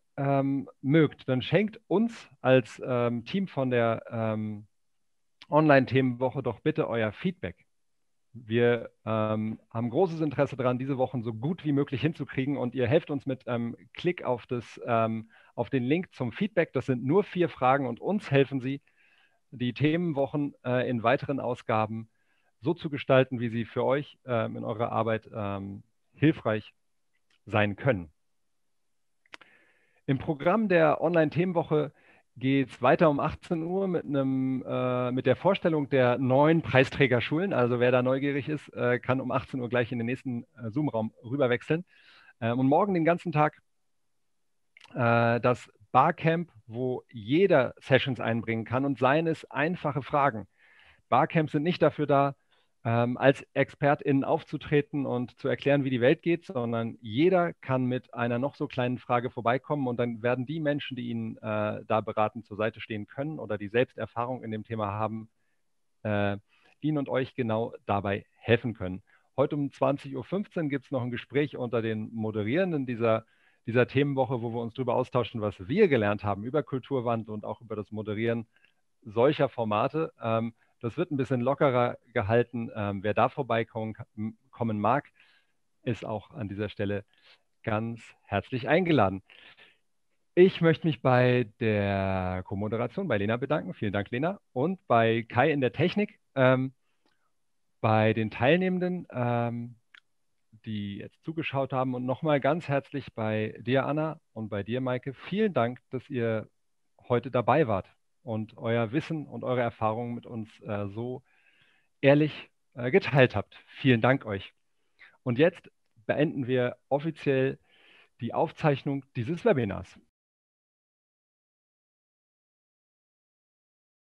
mögt, dann schenkt uns als Team von der Online-Themenwoche doch bitte euer Feedback. Wir haben großes Interesse daran, diese Wochen so gut wie möglich hinzukriegen und ihr helft uns mit einem Klick auf den Link zum Feedback. Das sind nur 4 Fragen und uns helfen sie, die Themenwochen in weiteren Ausgaben so zu gestalten, wie sie für euch in eurer Arbeit hilfreich sein können. Im Programm der Online-Themenwoche geht es weiter um 18 Uhr mit der Vorstellung der neuen Preisträgerschulen. Also wer da neugierig ist, kann um 18 Uhr gleich in den nächsten Zoom-Raum rüberwechseln. Und morgen den ganzen Tag das Barcamp, wo jeder Sessions einbringen kann und seien es einfache Fragen. Barcamps sind nicht dafür da, als ExpertInnen aufzutreten und zu erklären, wie die Welt geht, sondern jeder kann mit einer noch so kleinen Frage vorbeikommen und dann werden die Menschen, die Ihnen da beratend zur Seite stehen können oder die Selbsterfahrung in dem Thema haben, Ihnen und euch genau dabei helfen können. Heute um 20:15 Uhr gibt es noch ein Gespräch unter den Moderierenden dieser Themenwoche, wo wir uns darüber austauschen, was wir gelernt haben über Kulturwandel und auch über das Moderieren solcher Formate. Das wird ein bisschen lockerer gehalten. Wer da vorbeikommen mag, ist auch an dieser Stelle ganz herzlich eingeladen. Ich möchte mich bei der Co-Moderation, bei Lena bedanken. Vielen Dank, Lena. Und bei Kai in der Technik, bei den Teilnehmenden, die jetzt zugeschaut haben. Und nochmal ganz herzlich bei dir, Anna, und bei dir, Maike. Vielen Dank, dass ihr heute dabei wart und euer Wissen und eure Erfahrungen mit uns so ehrlich geteilt habt. Vielen Dank euch. Und jetzt beenden wir offiziell die Aufzeichnung dieses Webinars.